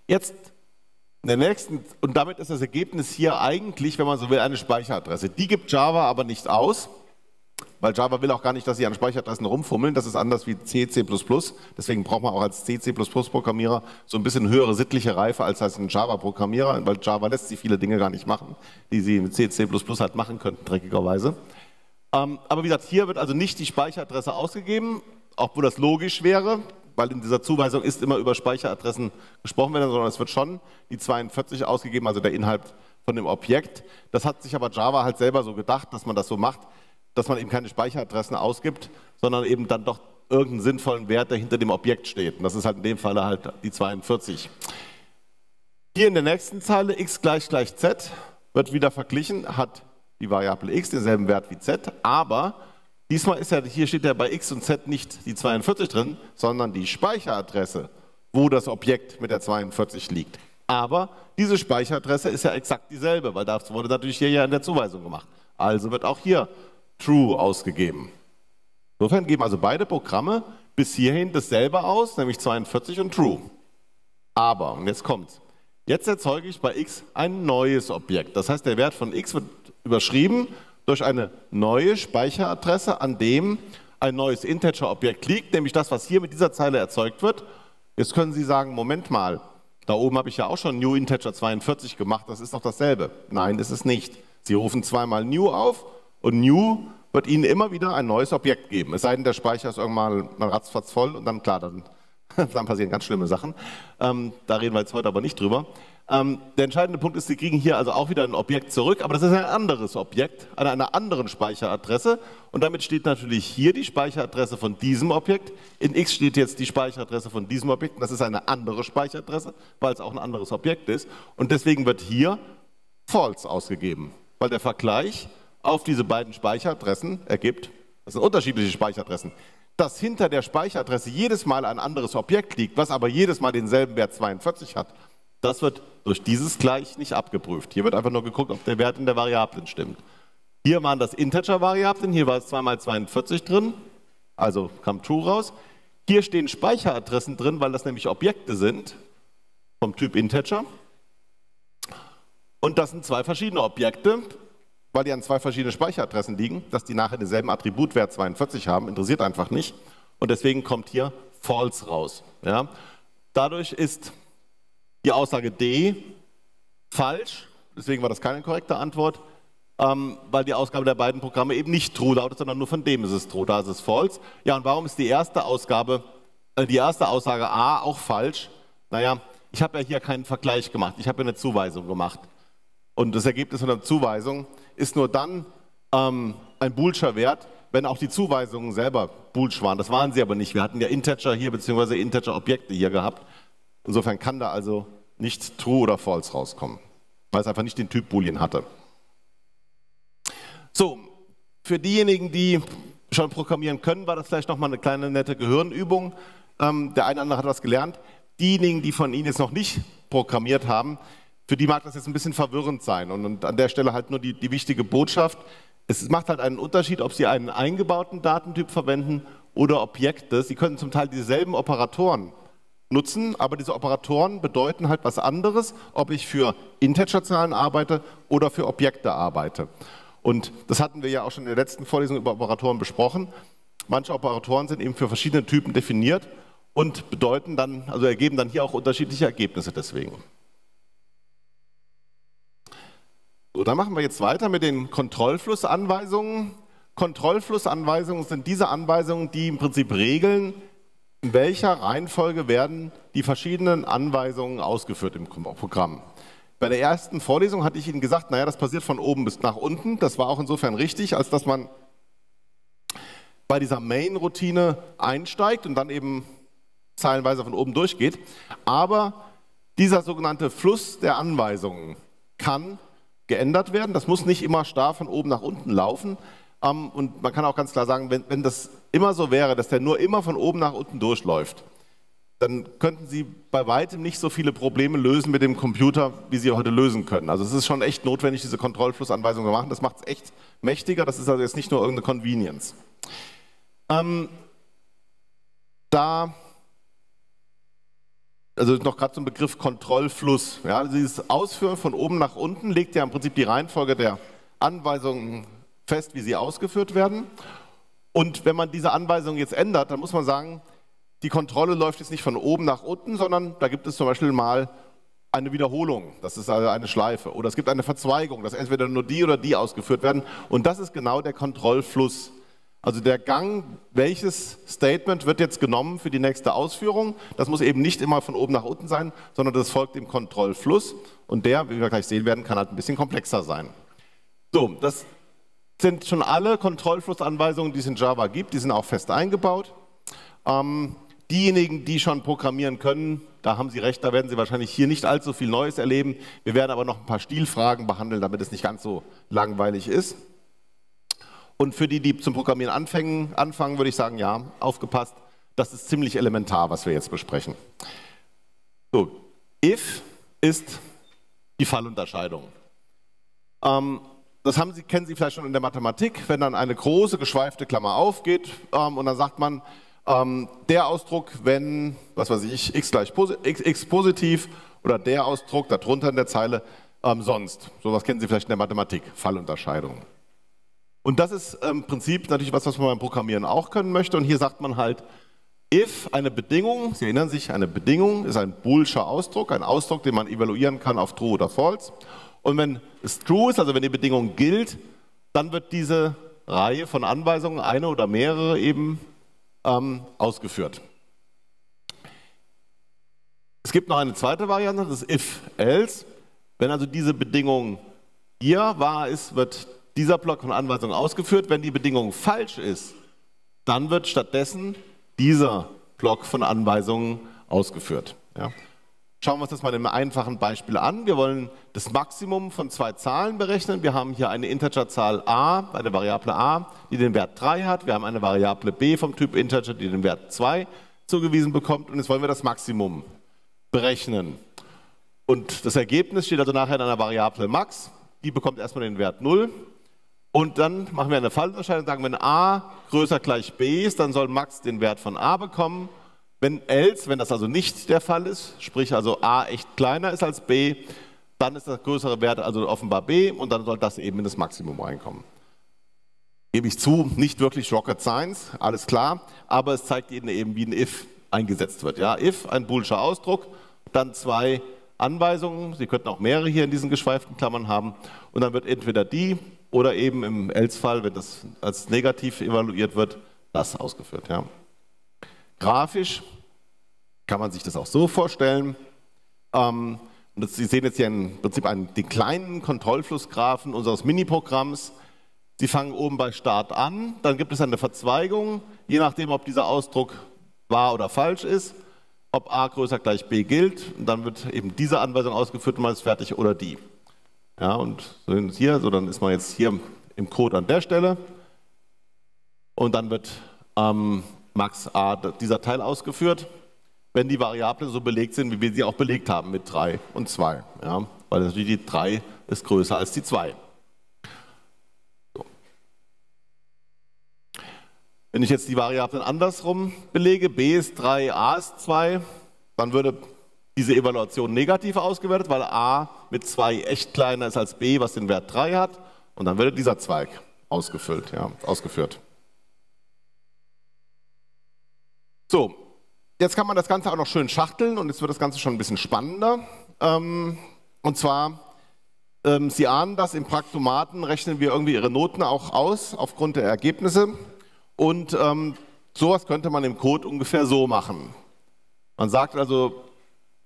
Jetzt in der nächsten, und damit ist das Ergebnis hier eigentlich, wenn man so will, eine Speicheradresse. Die gibt Java aber nicht aus, weil Java will auch gar nicht, dass sie an Speicheradressen rumfummeln. Das ist anders wie C, C++. Deswegen braucht man auch als C, C++-Programmierer so ein bisschen höhere sittliche Reife als ein Java-Programmierer, weil Java lässt sich viele Dinge gar nicht machen, die sie mit C, C++ halt machen könnten, dreckigerweise. Aber wie gesagt, hier wird also nicht die Speicheradresse ausgegeben, obwohl das logisch wäre, weil in dieser Zuweisung ist immer über Speicheradressen gesprochen werden, sondern es wird schon die 42 ausgegeben, also der Inhalt von dem Objekt. Das hat sich aber Java halt selber so gedacht, dass man das so macht, dass man eben keine Speicheradressen ausgibt, sondern eben dann doch irgendeinen sinnvollen Wert, der hinter dem Objekt steht. Und das ist halt in dem Fall halt die 42. Hier in der nächsten Zeile, x gleich gleich z, wird wieder verglichen, hat die Variable x denselben Wert wie z, aber diesmal ist ja, hier steht ja bei x und z nicht die 42 drin, sondern die Speicheradresse, wo das Objekt mit der 42 liegt. Aber diese Speicheradresse ist ja exakt dieselbe, weil das wurde natürlich hier ja in der Zuweisung gemacht. Also wird auch hier True ausgegeben. Insofern geben also beide Programme bis hierhin dasselbe aus, nämlich 42 und True. Aber, und jetzt kommt's, jetzt erzeuge ich bei x ein neues Objekt. Das heißt, der Wert von x wird überschrieben durch eine neue Speicheradresse, an dem ein neues Integer-Objekt liegt, nämlich das, was hier mit dieser Zeile erzeugt wird. Jetzt können Sie sagen, Moment mal, da oben habe ich ja auch schon New Integer 42 gemacht, das ist doch dasselbe. Nein, ist es nicht. Sie rufen zweimal New auf und New wird Ihnen immer wieder ein neues Objekt geben. Es sei denn, der Speicher ist irgendwann mal ratzfatz voll und dann, klar, dann passieren ganz schlimme Sachen. Da reden wir jetzt heute aber nicht drüber. Der entscheidende Punkt ist, Sie kriegen hier also auch wieder ein Objekt zurück, aber das ist ein anderes Objekt an einer anderen Speicheradresse, und damit steht natürlich hier die Speicheradresse von diesem Objekt, in x steht jetzt die Speicheradresse von diesem Objekt, und das ist eine andere Speicheradresse, weil es auch ein anderes Objekt ist, und deswegen wird hier false ausgegeben, weil der Vergleich auf diese beiden Speicheradressen ergibt, das sind unterschiedliche Speicheradressen, dass hinter der Speicheradresse jedes Mal ein anderes Objekt liegt, was aber jedes Mal denselben Wert 42 hat. Das wird durch dieses Gleich nicht abgeprüft. Hier wird einfach nur geguckt, ob der Wert in der Variablen stimmt. Hier waren das Integer-Variablen, hier war es 2 mal 42 drin, also kam True raus. Hier stehen Speicheradressen drin, weil das nämlich Objekte sind vom Typ Integer. Und das sind zwei verschiedene Objekte, weil die an zwei verschiedenen Speicheradressen liegen. Dass die nachher denselben Attributwert 42 haben, interessiert einfach nicht. Und deswegen kommt hier False raus. Ja? Dadurch ist die Aussage D falsch, deswegen war das keine korrekte Antwort, weil die Ausgabe der beiden Programme eben nicht True lautet, sondern nur von dem ist es True, da ist es False. Ja, und warum ist die erste Aussage A auch falsch? Naja, ich habe ja hier keinen Vergleich gemacht, ich habe ja eine Zuweisung gemacht. Und das Ergebnis von der Zuweisung ist nur dann ein boolscher Wert, wenn auch die Zuweisungen selber boolsch waren. Das waren sie aber nicht, wir hatten ja Integer hier bzw. Integer-Objekte hier gehabt. Insofern kann da also nicht True oder False rauskommen, weil es einfach nicht den Typ Boolean hatte. So, für diejenigen, die schon programmieren können, war das vielleicht nochmal eine kleine nette Gehirnübung. Der eine oder andere hat was gelernt. Diejenigen, die von Ihnen jetzt noch nicht programmiert haben, für die mag das jetzt ein bisschen verwirrend sein. Und an der Stelle halt nur die wichtige Botschaft. Es macht halt einen Unterschied, ob Sie einen eingebauten Datentyp verwenden oder Objekte. Sie können zum Teil dieselben Operatoren nutzen, aber diese Operatoren bedeuten halt was anderes, ob ich für Integerzahlen arbeite oder für Objekte arbeite. Und das hatten wir ja auch schon in der letzten Vorlesung über Operatoren besprochen. Manche Operatoren sind eben für verschiedene Typen definiert und bedeuten dann, also ergeben dann hier auch unterschiedliche Ergebnisse deswegen. So, dann machen wir jetzt weiter mit den Kontrollflussanweisungen. Kontrollflussanweisungen sind diese Anweisungen, die im Prinzip regeln, in welcher Reihenfolge werden die verschiedenen Anweisungen ausgeführt im Programm. Bei der ersten Vorlesung hatte ich Ihnen gesagt, naja, das passiert von oben bis nach unten. Das war auch insofern richtig, als dass man bei dieser Main-Routine einsteigt und dann eben zeilenweise von oben durchgeht. Aber dieser sogenannte Fluss der Anweisungen kann geändert werden. Das muss nicht immer starr von oben nach unten laufen. Und man kann auch ganz klar sagen, wenn das immer so wäre, dass der nur immer von oben nach unten durchläuft, dann könnten Sie bei weitem nicht so viele Probleme lösen mit dem Computer, wie Sie heute lösen können. Also es ist schon echt notwendig, diese Kontrollflussanweisungen zu machen. Das macht es echt mächtiger. Das ist also jetzt nicht nur irgendeine Convenience. Also noch gerade zum Begriff Kontrollfluss. Ja, also dieses Ausführen von oben nach unten legt ja im Prinzip die Reihenfolge der Anweisungen fest, wie sie ausgeführt werden. Und wenn man diese Anweisungen jetzt ändert, dann muss man sagen, die Kontrolle läuft jetzt nicht von oben nach unten, sondern da gibt es zum Beispiel mal eine Wiederholung, das ist also eine Schleife. Oder es gibt eine Verzweigung, dass entweder nur die oder die ausgeführt werden. Und das ist genau der Kontrollfluss. Also der Gang, welches Statement wird jetzt genommen für die nächste Ausführung, das muss eben nicht immer von oben nach unten sein, sondern das folgt dem Kontrollfluss. Und der, wie wir gleich sehen werden, kann halt ein bisschen komplexer sein. So, das sind schon alle Kontrollflussanweisungen, die es in Java gibt, die sind auch fest eingebaut. Diejenigen, die schon programmieren können, da haben Sie recht, da werden Sie wahrscheinlich hier nicht allzu viel Neues erleben. Wir werden aber noch ein paar Stilfragen behandeln, damit es nicht ganz so langweilig ist. Und für die, die zum Programmieren anfangen, würde ich sagen, ja, aufgepasst, das ist ziemlich elementar, was wir jetzt besprechen. So, if ist die Fallunterscheidung. Das kennen Sie vielleicht schon in der Mathematik, wenn dann eine große geschweifte Klammer aufgeht und dann sagt man, der Ausdruck, wenn, was weiß ich, x gleich x positiv oder der Ausdruck darunter in der Zeile sonst. Sowas kennen Sie vielleicht in der Mathematik, Fallunterscheidung. Und das ist im Prinzip natürlich was man beim Programmieren auch können möchte. Und hier sagt man halt, if eine Bedingung, Sie erinnern sich, eine Bedingung ist ein boolscher Ausdruck, ein Ausdruck, den man evaluieren kann auf true oder false. Und wenn es true ist, also wenn die Bedingung gilt, dann wird diese Reihe von Anweisungen, eine oder mehrere eben, ausgeführt. Es gibt noch eine zweite Variante, das ist if, else. Wenn also diese Bedingung hier wahr ist, wird dieser Block von Anweisungen ausgeführt. Wenn die Bedingung falsch ist, dann wird stattdessen dieser Block von Anweisungen ausgeführt. Ja. Schauen wir uns das mal in einem einfachen Beispiel an. Wir wollen das Maximum von zwei Zahlen berechnen. Wir haben hier eine Integerzahl a, eine Variable a, die den Wert 3 hat. Wir haben eine Variable b vom Typ Integer, die den Wert 2 zugewiesen bekommt. Und jetzt wollen wir das Maximum berechnen. Und das Ergebnis steht also nachher in einer Variable max. Die bekommt erstmal den Wert 0. Und dann machen wir eine Fallunterscheidung und sagen, wenn a größer gleich b ist, dann soll max den Wert von a bekommen. Wenn else, wenn das also nicht der Fall ist, sprich also a echt kleiner ist als b, dann ist das größere Wert also offenbar b und dann soll das eben in das Maximum reinkommen. Gebe ich zu, nicht wirklich Rocket Science, alles klar, aber es zeigt Ihnen eben, wie ein if eingesetzt wird. Ja, if, ein boolscher Ausdruck, dann zwei Anweisungen, Sie könnten auch mehrere hier in diesen geschweiften Klammern haben und dann wird entweder die oder eben im else-Fall, wenn das als negativ evaluiert wird, das ausgeführt, ja. Grafisch kann man sich das auch so vorstellen. Sie sehen jetzt hier im Prinzip den kleinen Kontrollflussgraphen unseres Miniprogramms. Sie fangen oben bei Start an, dann gibt es eine Verzweigung, je nachdem, ob dieser Ausdruck wahr oder falsch ist, ob a größer gleich b gilt, und dann wird eben diese Anweisung ausgeführt und man ist fertig oder die. Ja, und hier, so dann ist man jetzt hier im Code an der Stelle und dann wird max a dieser Teil ausgeführt, wenn die Variablen so belegt sind, wie wir sie auch belegt haben mit 3 und 2. Ja? Weil natürlich die 3 ist größer als die 2. So. Wenn ich jetzt die Variablen andersrum belege, b ist 3, a ist 2, dann würde diese Evaluation negativ ausgewertet, weil a mit 2 echt kleiner ist als b, was den Wert 3 hat, und dann würde dieser Zweig ausgefüllt, ja, ausgeführt. So, jetzt kann man das Ganze auch noch schön schachteln und jetzt wird das Ganze schon ein bisschen spannender. Und zwar, Sie ahnen das, im Praktomaten rechnen wir irgendwie Ihre Noten auch aus, aufgrund der Ergebnisse. Und sowas könnte man im Code ungefähr so machen. Man sagt also,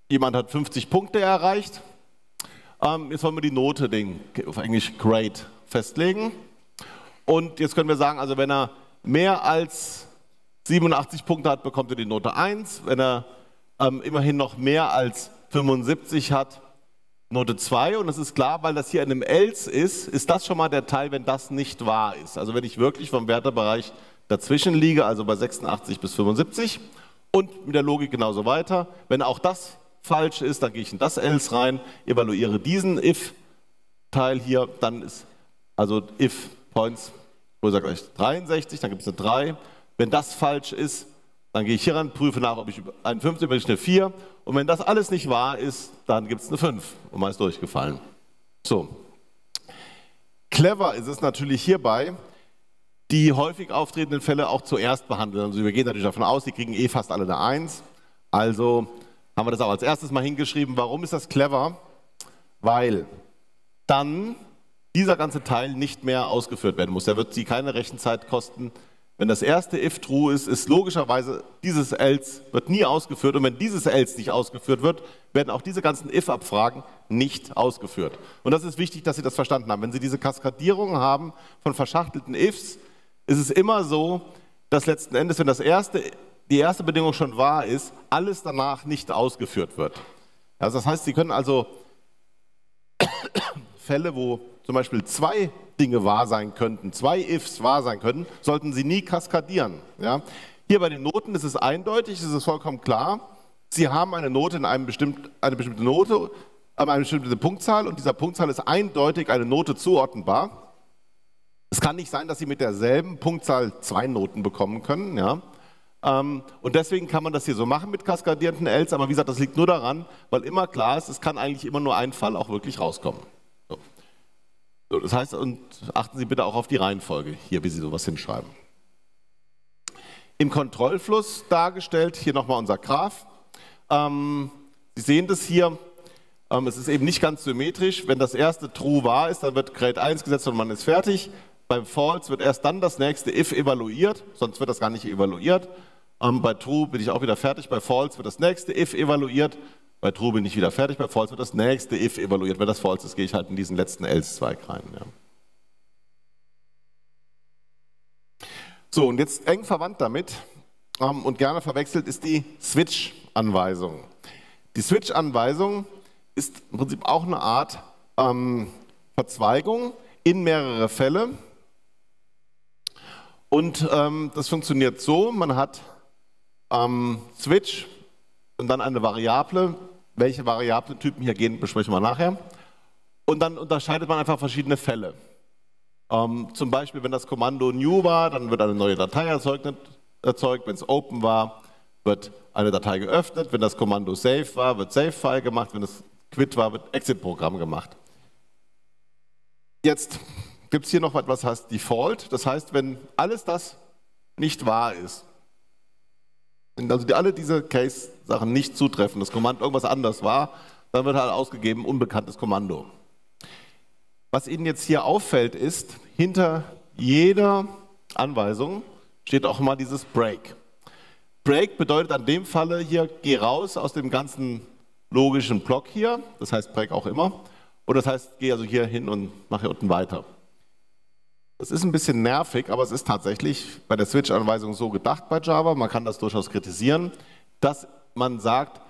jemand hat 50 Punkte erreicht, jetzt wollen wir die Note, den, auf Englisch Grade, festlegen. Und jetzt können wir sagen, also wenn er mehr als 87 Punkte hat, bekommt er die Note 1. Wenn er immerhin noch mehr als 75 hat, Note 2. Und das ist klar, weil das hier in einem Else ist, ist das schon mal der Teil, wenn das nicht wahr ist. Also wenn ich wirklich vom Wertebereich dazwischen liege, also bei 86 bis 75 und mit der Logik genauso weiter. Wenn auch das falsch ist, dann gehe ich in das Else rein, evaluiere diesen if-Teil hier, dann ist also if points größer gleich 63, dann gibt es eine 3. Wenn das falsch ist, dann gehe ich hier ran, prüfe nach, ob ich eine 5 oder eine 4. Und wenn das alles nicht wahr ist, dann gibt es eine 5 und man ist durchgefallen. So. Clever ist es natürlich hierbei, die häufig auftretenden Fälle auch zuerst behandeln. Also wir gehen natürlich davon aus, die kriegen eh fast alle eine 1. Also haben wir das auch als erstes mal hingeschrieben. Warum ist das clever? Weil dann dieser ganze Teil nicht mehr ausgeführt werden muss. Der wird Sie keine Rechenzeit kosten. Wenn das erste if true ist, ist logischerweise dieses else wird nie ausgeführt und wenn dieses else nicht ausgeführt wird, werden auch diese ganzen if-Abfragen nicht ausgeführt. Und das ist wichtig, dass Sie das verstanden haben. Wenn Sie diese Kaskadierung haben von verschachtelten ifs, ist es immer so, dass letzten Endes, wenn das die erste Bedingung schon wahr ist, alles danach nicht ausgeführt wird. Also das heißt, Sie können also Fälle, wo zum Beispiel zwei Dinge wahr sein könnten, zwei Ifs wahr sein könnten, sollten Sie nie kaskadieren. Ja? Hier bei den Noten ist es eindeutig, ist es vollkommen klar, Sie haben eine Note in einem eine bestimmte Punktzahl und dieser Punktzahl ist eindeutig eine Note zuordnenbar. Es kann nicht sein, dass Sie mit derselben Punktzahl zwei Noten bekommen können. Ja? Und deswegen kann man das hier so machen mit kaskadierenden Else, aber wie gesagt, das liegt nur daran, weil immer klar ist, es kann eigentlich immer nur ein Fall auch wirklich rauskommen. Das heißt, und achten Sie bitte auch auf die Reihenfolge hier, wie Sie sowas hinschreiben. Im Kontrollfluss dargestellt, hier nochmal unser Graph. Sie sehen das hier, es ist eben nicht ganz symmetrisch. Wenn das erste true wahr ist, dann wird Grade 1 gesetzt und man ist fertig. Beim false wird erst dann das nächste if evaluiert, sonst wird das gar nicht evaluiert. Bei true bin ich auch wieder fertig, bei false wird das nächste if evaluiert. Bei True bin ich wieder fertig, bei False wird das nächste if evaluiert. Wenn das False ist, gehe ich halt in diesen letzten Else-Zweig rein. Ja. So, und jetzt eng verwandt damit und gerne verwechselt ist die Switch-Anweisung. Die Switch-Anweisung ist im Prinzip auch eine Art Verzweigung in mehrere Fälle. Und das funktioniert so, man hat Switch und dann eine Variable. Welche Variablentypen hier gehen, besprechen wir nachher. Und dann unterscheidet man einfach verschiedene Fälle. Zum Beispiel, wenn das Kommando new war, dann wird eine neue Datei erzeugt. Wenn es open war, wird eine Datei geöffnet. Wenn das Kommando save war, wird save-file gemacht. Wenn es quit war, wird exit-Programm gemacht. Jetzt gibt es hier noch etwas, das heißt default. Das heißt, wenn alles das nicht wahr ist, wenn also alle diese Case-Sachen nicht zutreffen, das Kommando irgendwas anders war, dann wird halt ausgegeben, unbekanntes Kommando. Was Ihnen jetzt hier auffällt ist, hinter jeder Anweisung steht auch mal dieses Break. Break bedeutet an dem Falle hier, geh raus aus dem ganzen logischen Block hier, das heißt Break auch immer, und das heißt, geh also hier hin und mach hier unten weiter. Das ist ein bisschen nervig, aber es ist tatsächlich bei der Switch-Anweisung so gedacht bei Java, man kann das durchaus kritisieren, dass man sagt,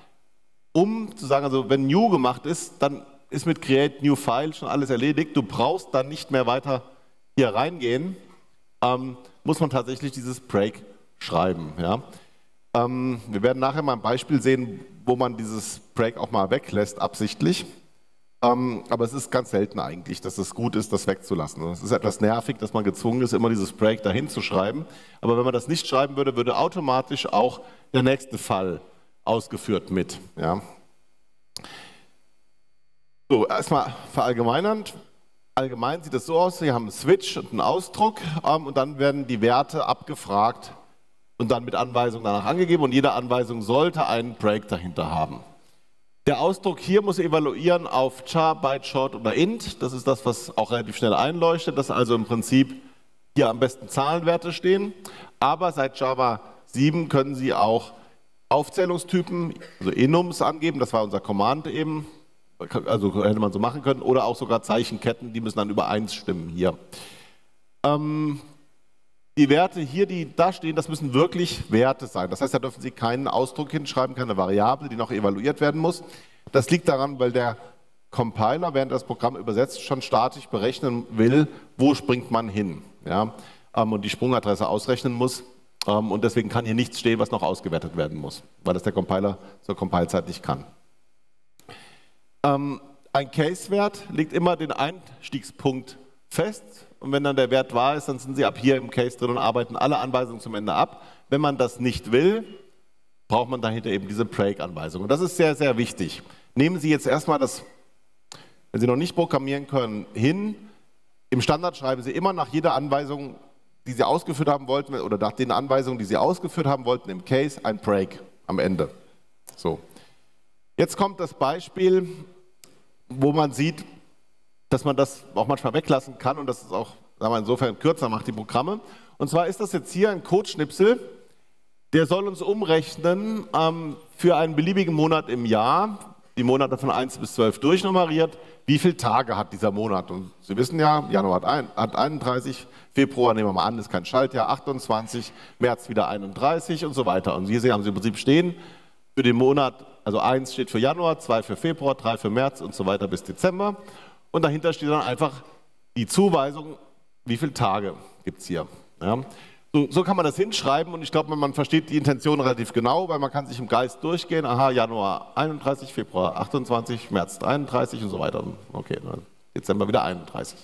um zu sagen, also wenn new gemacht ist, dann ist mit create new file schon alles erledigt, du brauchst dann nicht mehr weiter hier reingehen, muss man tatsächlich dieses Break schreiben. Ja? Wir werden nachher mal ein Beispiel sehen, wo man dieses Break auch mal weglässt absichtlich. Aber es ist ganz selten eigentlich, dass es gut ist, das wegzulassen. Es ist etwas nervig, dass man gezwungen ist, immer dieses Break dahin zu schreiben. Aber wenn man das nicht schreiben würde, würde automatisch auch der nächste Fall ausgeführt mit. Ja. So, erstmal verallgemeinernd. Allgemein sieht es so aus, wir haben einen Switch und einen Ausdruck und dann werden die Werte abgefragt und dann mit Anweisungen danach angegeben und jede Anweisung sollte einen Break dahinter haben. Der Ausdruck hier muss evaluieren auf char, byte, short oder int. Das ist das, was auch relativ schnell einleuchtet, dass also im Prinzip hier am besten Zahlenwerte stehen. Aber seit Java 7 können Sie auch Aufzählungstypen, also enums angeben, das war unser Command eben, also hätte man so machen können, oder auch sogar Zeichenketten, die müssen dann übereinstimmen hier. Die Werte hier, die da stehen, das müssen wirklich Werte sein. Das heißt, da dürfen Sie keinen Ausdruck hinschreiben, keine Variable, die noch evaluiert werden muss. Das liegt daran, weil der Compiler, während das Programm übersetzt, schon statisch berechnen will, wo springt man hin, ja? Und die Sprungadresse ausrechnen muss. Und deswegen kann hier nichts stehen, was noch ausgewertet werden muss, weil das der Compiler zur Compile-Zeit nicht kann. Ein Case-Wert legt immer den Einstiegspunkt fest. Und wenn dann der Wert wahr ist, dann sind Sie ab hier im Case drin und arbeiten alle Anweisungen zum Ende ab. Wenn man das nicht will, braucht man dahinter eben diese Break-Anweisung. Und das ist sehr, sehr wichtig. Nehmen Sie jetzt erstmal das, wenn Sie noch nicht programmieren können, hin. Im Standard schreiben Sie immer nach jeder Anweisung, die Sie ausgeführt haben wollten, oder nach den Anweisungen, die Sie ausgeführt haben wollten, im Case ein Break am Ende. So. Jetzt kommt das Beispiel, wo man sieht, dass man das auch manchmal weglassen kann und das ist auch, sagen wir, insofern kürzer macht die Programme. Und zwar ist das jetzt hier ein Codeschnipsel, der soll uns umrechnen für einen beliebigen Monat im Jahr, die Monate von 1 bis 12 durchnummeriert, wie viele Tage hat dieser Monat. Und Sie wissen ja, Januar hat 31, Februar nehmen wir mal an, ist kein Schaltjahr, 28, März wieder 31 und so weiter. Und hier haben Sie im Prinzip stehen, für den Monat, also 1 steht für Januar, 2 für Februar, 3 für März und so weiter bis Dezember. Und dahinter steht dann einfach die Zuweisung, wie viele Tage gibt es hier. Ja. So kann man das hinschreiben und ich glaube, man versteht die Intention relativ genau, weil man kann sich im Geist durchgehen, aha, Januar 31, Februar 28, März 31 und so weiter. Okay, dann Dezember wieder 31.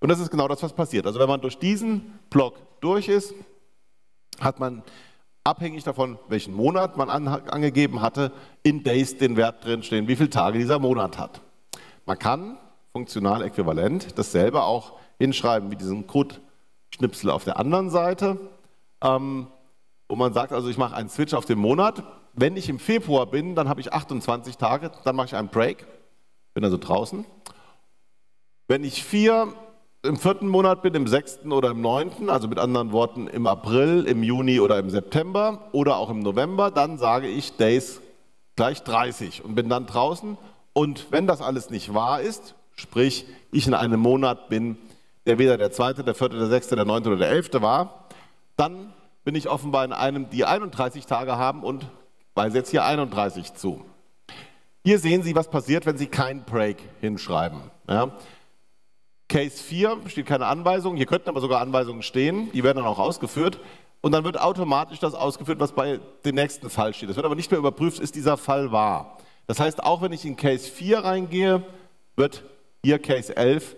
Und das ist genau das, was passiert. Also wenn man durch diesen Block durch ist, hat man abhängig davon, welchen Monat man angegeben hatte, in Days den Wert drinstehen, wie viele Tage dieser Monat hat. Man kann funktional äquivalent dasselbe auch hinschreiben wie diesen Codeschnipsel auf der anderen Seite, wo man sagt, also ich mache einen Switch auf den Monat, wenn ich im Februar bin, dann habe ich 28 Tage, dann mache ich einen Break, bin also draußen. Wenn ich im 4. Monat bin, im 6. oder im 9., also mit anderen Worten im April, im Juni oder im September oder auch im November, dann sage ich Days gleich 30 und bin dann draußen. Und wenn das alles nicht wahr ist, sprich, ich in einem Monat bin, der weder der 2., der 4., der 6., der 9. oder der 11. war, dann bin ich offenbar in einem, die 31 Tage haben und weise jetzt hier 31 zu. Hier sehen Sie, was passiert, wenn Sie keinen Break hinschreiben. Ja. Case 4 steht keine Anweisung, hier könnten aber sogar Anweisungen stehen, die werden dann auch ausgeführt und dann wird automatisch das ausgeführt, was bei dem nächsten Fall steht. Das wird aber nicht mehr überprüft, ist dieser Fall wahr. Das heißt, auch wenn ich in Case 4 reingehe, wird hier Case 11,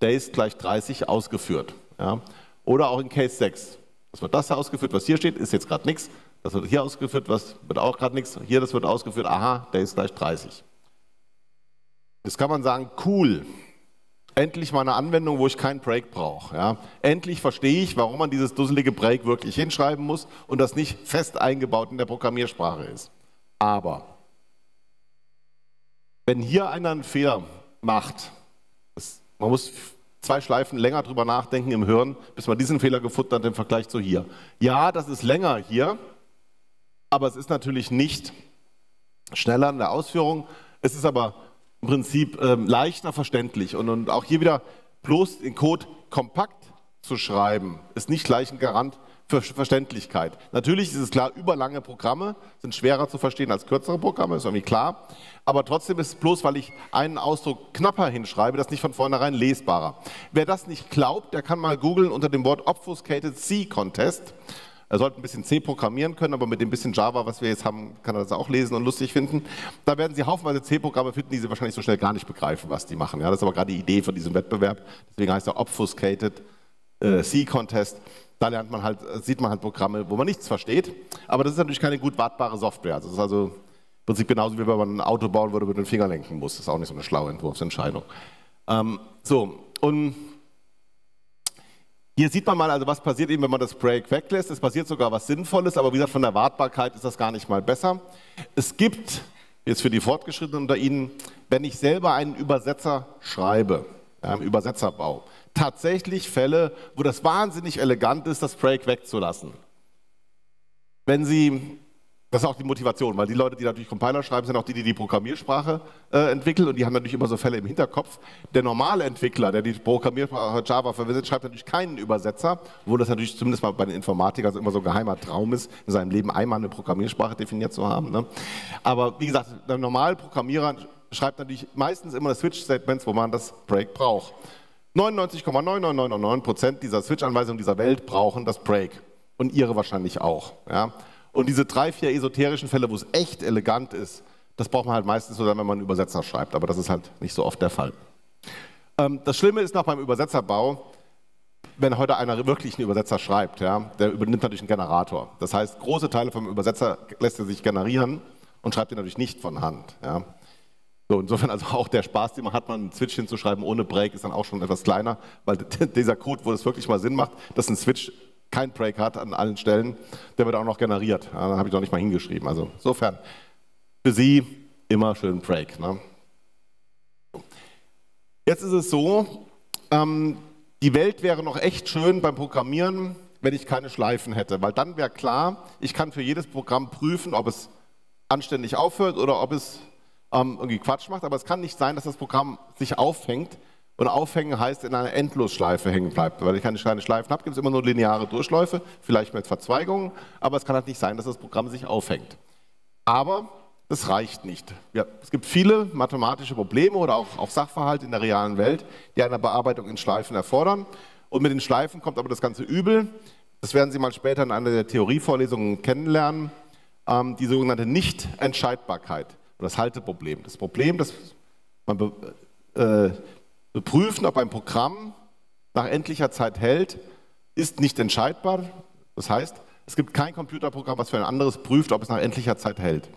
Days gleich 30 ausgeführt. Ja. Oder auch in Case 6. Das wird das ausgeführt, was hier steht, ist jetzt gerade nichts. Das wird hier ausgeführt, was wird auch gerade nichts. Hier, das wird ausgeführt, aha, Days gleich 30. Jetzt kann man sagen, cool, endlich mal eine Anwendung, wo ich keinen Break brauche. Ja. Endlich verstehe ich, warum man dieses dusselige Break wirklich hinschreiben muss und das nicht fest eingebaut in der Programmiersprache ist. Aber wenn hier einer einen Fehler macht, man muss 2 Schleifen länger drüber nachdenken im Hirn, bis man diesen Fehler gefunden hat im Vergleich zu hier. Ja, das ist länger hier, aber es ist natürlich nicht schneller in der Ausführung. Es ist aber im Prinzip leichter verständlich. Und auch hier wieder bloß den Code kompakt zu schreiben, ist nicht gleich ein Garant für Verständlichkeit. Natürlich ist es klar, überlange Programme sind schwerer zu verstehen als kürzere Programme, ist irgendwie klar. Aber trotzdem ist es bloß, weil ich einen Ausdruck knapper hinschreibe, das nicht von vornherein lesbarer. Wer das nicht glaubt, der kann mal googeln unter dem Wort Obfuscated C-Contest. Er sollte ein bisschen C programmieren können, aber mit dem bisschen Java, was wir jetzt haben, kann er das auch lesen und lustig finden. Da werden Sie haufenweise C-Programme finden, die Sie wahrscheinlich so schnell gar nicht begreifen, was die machen. Ja, das ist aber gerade die Idee von diesem Wettbewerb. Deswegen heißt er Obfuscated C-Contest. Da lernt man halt, sieht man halt Programme, wo man nichts versteht. Aber das ist natürlich keine gut wartbare Software. Das ist also im Prinzip genauso, wie wenn man ein Auto bauen würde, mit den Fingern lenken muss. Das ist auch nicht so eine schlaue Entwurfsentscheidung. Und hier sieht man mal, also was passiert eben, wenn man das Break weglässt. Es passiert sogar was Sinnvolles, aber wie gesagt, von der Wartbarkeit ist das gar nicht mal besser. Es gibt, jetzt für die Fortgeschrittenen unter Ihnen, wenn ich selber einen Übersetzer schreibe, im Übersetzerbau, tatsächlich Fälle, wo das wahnsinnig elegant ist, das Break wegzulassen. Wenn Sie, das ist auch die Motivation, weil die Leute, die natürlich Compiler schreiben, sind auch die, die die Programmiersprache entwickeln, und die haben natürlich immer so Fälle im Hinterkopf. Der normale Entwickler, der die Programmiersprache Java verwendet, schreibt natürlich keinen Übersetzer, obwohl das natürlich zumindest mal bei den Informatikern also immer so ein geheimer Traum ist, in seinem Leben einmal eine Programmiersprache definiert zu haben. Ne? Aber wie gesagt, der normale Programmierer schreibt natürlich meistens immer Switch-Statements, wo man das Break braucht. 99,9999% dieser Switch-Anweisungen dieser Welt brauchen das Break. Und Ihre wahrscheinlich auch. Ja? Und diese 3, 4 esoterischen Fälle, wo es echt elegant ist, das braucht man halt meistens nur dann, wenn man einen Übersetzer schreibt. Aber das ist halt nicht so oft der Fall. Das Schlimme ist noch beim Übersetzerbau, wenn heute einer wirklich einen Übersetzer schreibt, ja, der übernimmt natürlich einen Generator. Das heißt, große Teile vom Übersetzer lässt er sich generieren und schreibt ihn natürlich nicht von Hand. Ja? So, insofern also auch der Spaß, den man hat, einen Switch hinzuschreiben ohne Break, ist dann auch schon etwas kleiner, weil dieser Code, wo es wirklich mal Sinn macht, dass ein Switch kein Break hat an allen Stellen, der wird auch noch generiert. Ja, da habe ich doch nicht mal hingeschrieben. Also insofern, für Sie immer schön Break. Ne? Jetzt ist es so, die Welt wäre noch echt schön beim Programmieren, wenn ich keine Schleifen hätte, weil dann wäre klar, ich kann für jedes Programm prüfen, ob es anständig aufhört oder ob es irgendwie Quatsch macht, aber es kann nicht sein, dass das Programm sich auffängt, und aufhängen heißt, in einer Endlosschleife hängen bleibt. Weil ich keine kleinen Schleifen habe, gibt es immer nur lineare Durchläufe, vielleicht mit Verzweigungen, aber es kann halt nicht sein, dass das Programm sich auffängt. Aber das reicht nicht. Ja, es gibt viele mathematische Probleme oder auch Sachverhalte in der realen Welt, die eine Bearbeitung in Schleifen erfordern, und mit den Schleifen kommt aber das ganze Übel. Das werden Sie mal später in einer der Theorievorlesungen kennenlernen, die sogenannte Nichtentscheidbarkeit. Das Halteproblem. Das Problem, dass man prüfen, ob ein Programm nach endlicher Zeit hält, ist nicht entscheidbar. Das heißt, es gibt kein Computerprogramm, was für ein anderes prüft, ob es nach endlicher Zeit hält.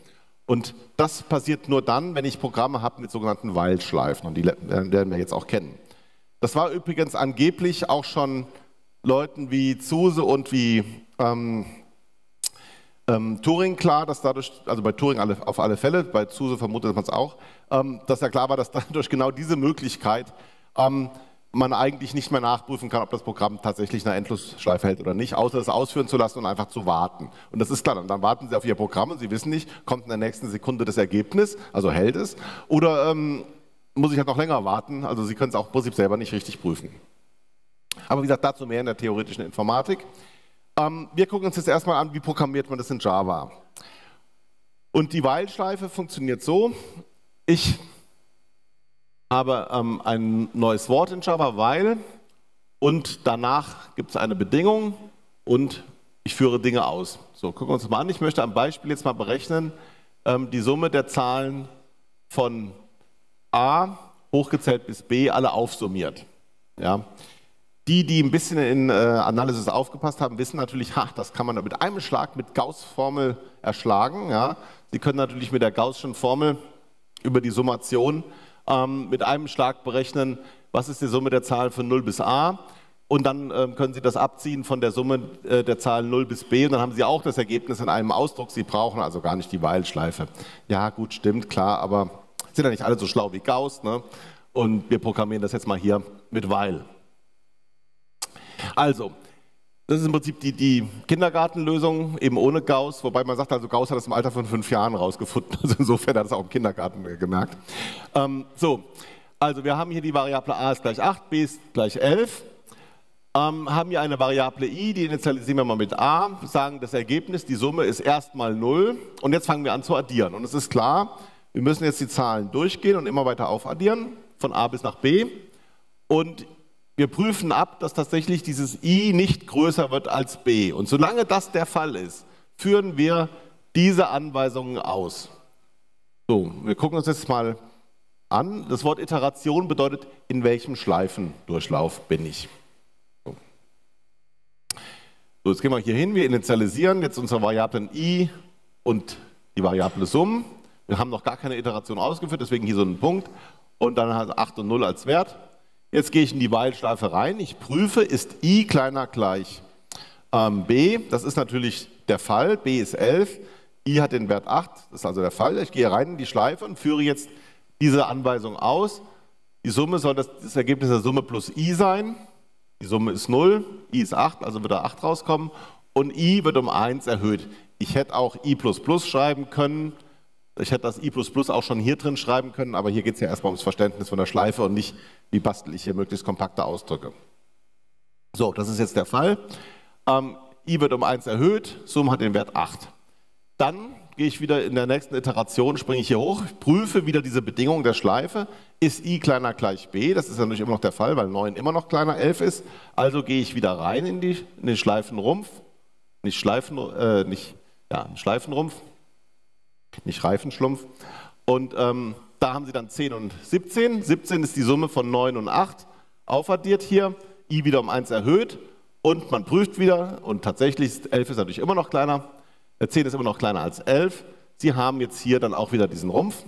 Und das passiert nur dann, wenn ich Programme habe mit sogenannten While-Schleifen. Und die werden wir jetzt auch kennen. Das war übrigens angeblich auch schon Leuten wie Zuse und wie Turing klar, dass dadurch, also bei Turing auf alle Fälle, bei Zuse vermutet man es auch, dass ja klar war, dass dadurch genau diese Möglichkeit man eigentlich nicht mehr nachprüfen kann, ob das Programm tatsächlich eine Endlosschleife hält oder nicht, außer es ausführen zu lassen und einfach zu warten. Und das ist klar, und dann warten Sie auf Ihr Programm und Sie wissen nicht, kommt in der nächsten Sekunde das Ergebnis, also hält es, oder muss ich halt noch länger warten, also Sie können es auch im Prinzip selber nicht richtig prüfen. Aber wie gesagt, dazu mehr in der theoretischen Informatik. Wir gucken uns jetzt erstmal an, wie programmiert man das in Java. Und die While-Schleife funktioniert so, ich habe ein neues Wort in Java, while, und danach gibt es eine Bedingung und ich führe Dinge aus. So, gucken wir uns mal an. Ich möchte am Beispiel jetzt mal berechnen, die Summe der Zahlen von a hochgezählt bis b alle aufsummiert. Ja. Die ein bisschen in Analysis aufgepasst haben, wissen natürlich, ha, das kann man mit einem Schlag mit Gauß-Formel erschlagen. Ja. Sie können natürlich mit der Gaußschen Formel über die Summation mit einem Schlag berechnen, was ist die Summe der Zahlen von 0 bis a, und dann können Sie das abziehen von der Summe der Zahlen 0 bis b, und dann haben Sie auch das Ergebnis in einem Ausdruck. Sie brauchen also gar nicht die While-Schleife. Ja gut, stimmt, klar, aber sind ja nicht alle so schlau wie Gauß, ne? Und wir programmieren das jetzt mal hier mit while. Also, das ist im Prinzip die Kindergartenlösung, eben ohne Gauß, wobei man sagt, also Gauß hat das im Alter von 5 Jahren rausgefunden, also insofern hat er es auch im Kindergarten gemerkt. Also wir haben hier die Variable a ist gleich 8, b ist gleich 11, haben hier eine Variable i, die initialisieren wir mal mit a, sagen das Ergebnis, die Summe ist erstmal 0, und jetzt fangen wir an zu addieren. Und es ist klar, wir müssen jetzt die Zahlen durchgehen und immer weiter aufaddieren, von a bis nach b, und wir prüfen ab, dass tatsächlich dieses i nicht größer wird als b. Und solange das der Fall ist, führen wir diese Anweisungen aus. So, wir gucken uns jetzt mal an. Das Wort Iteration bedeutet, in welchem Schleifendurchlauf bin ich. So. So, jetzt gehen wir hier hin, wir initialisieren jetzt unsere Variablen i und die Variable Sum. Wir haben noch gar keine Iteration ausgeführt, deswegen hier so einen Punkt und dann halt 8 und 0 als Wert. Jetzt gehe ich in die While-Schleife rein, ich prüfe, ist i kleiner gleich b, das ist natürlich der Fall, b ist 11, i hat den Wert 8, das ist also der Fall. Ich gehe rein in die Schleife und führe jetzt diese Anweisung aus. Die Summe soll das Ergebnis der Summe plus i sein. Die Summe ist 0, i ist 8, also wird da 8 rauskommen und i wird um 1 erhöht. Ich hätte auch i++ schreiben können, ich hätte das i++ auch schon hier drin schreiben können, aber hier geht es ja erstmal ums Verständnis von der Schleife und nicht, wie bastel ich hier möglichst kompakte Ausdrücke. So, das ist jetzt der Fall. I wird um 1 erhöht, Sum hat den Wert 8. Dann gehe ich wieder in der nächsten Iteration, springe ich hier hoch, prüfe wieder diese Bedingung der Schleife, ist i kleiner gleich b, das ist natürlich immer noch der Fall, weil 9 immer noch kleiner 11 ist, also gehe ich wieder rein in den Schleifenrumpf, nicht Reifenschlumpf, und da haben Sie dann 10 und 17, 17 ist die Summe von 9 und 8, aufaddiert hier, i wieder um 1 erhöht und man prüft wieder und tatsächlich 11 ist natürlich immer noch kleiner, 10 ist immer noch kleiner als 11. Sie haben jetzt hier dann auch wieder diesen Rumpf,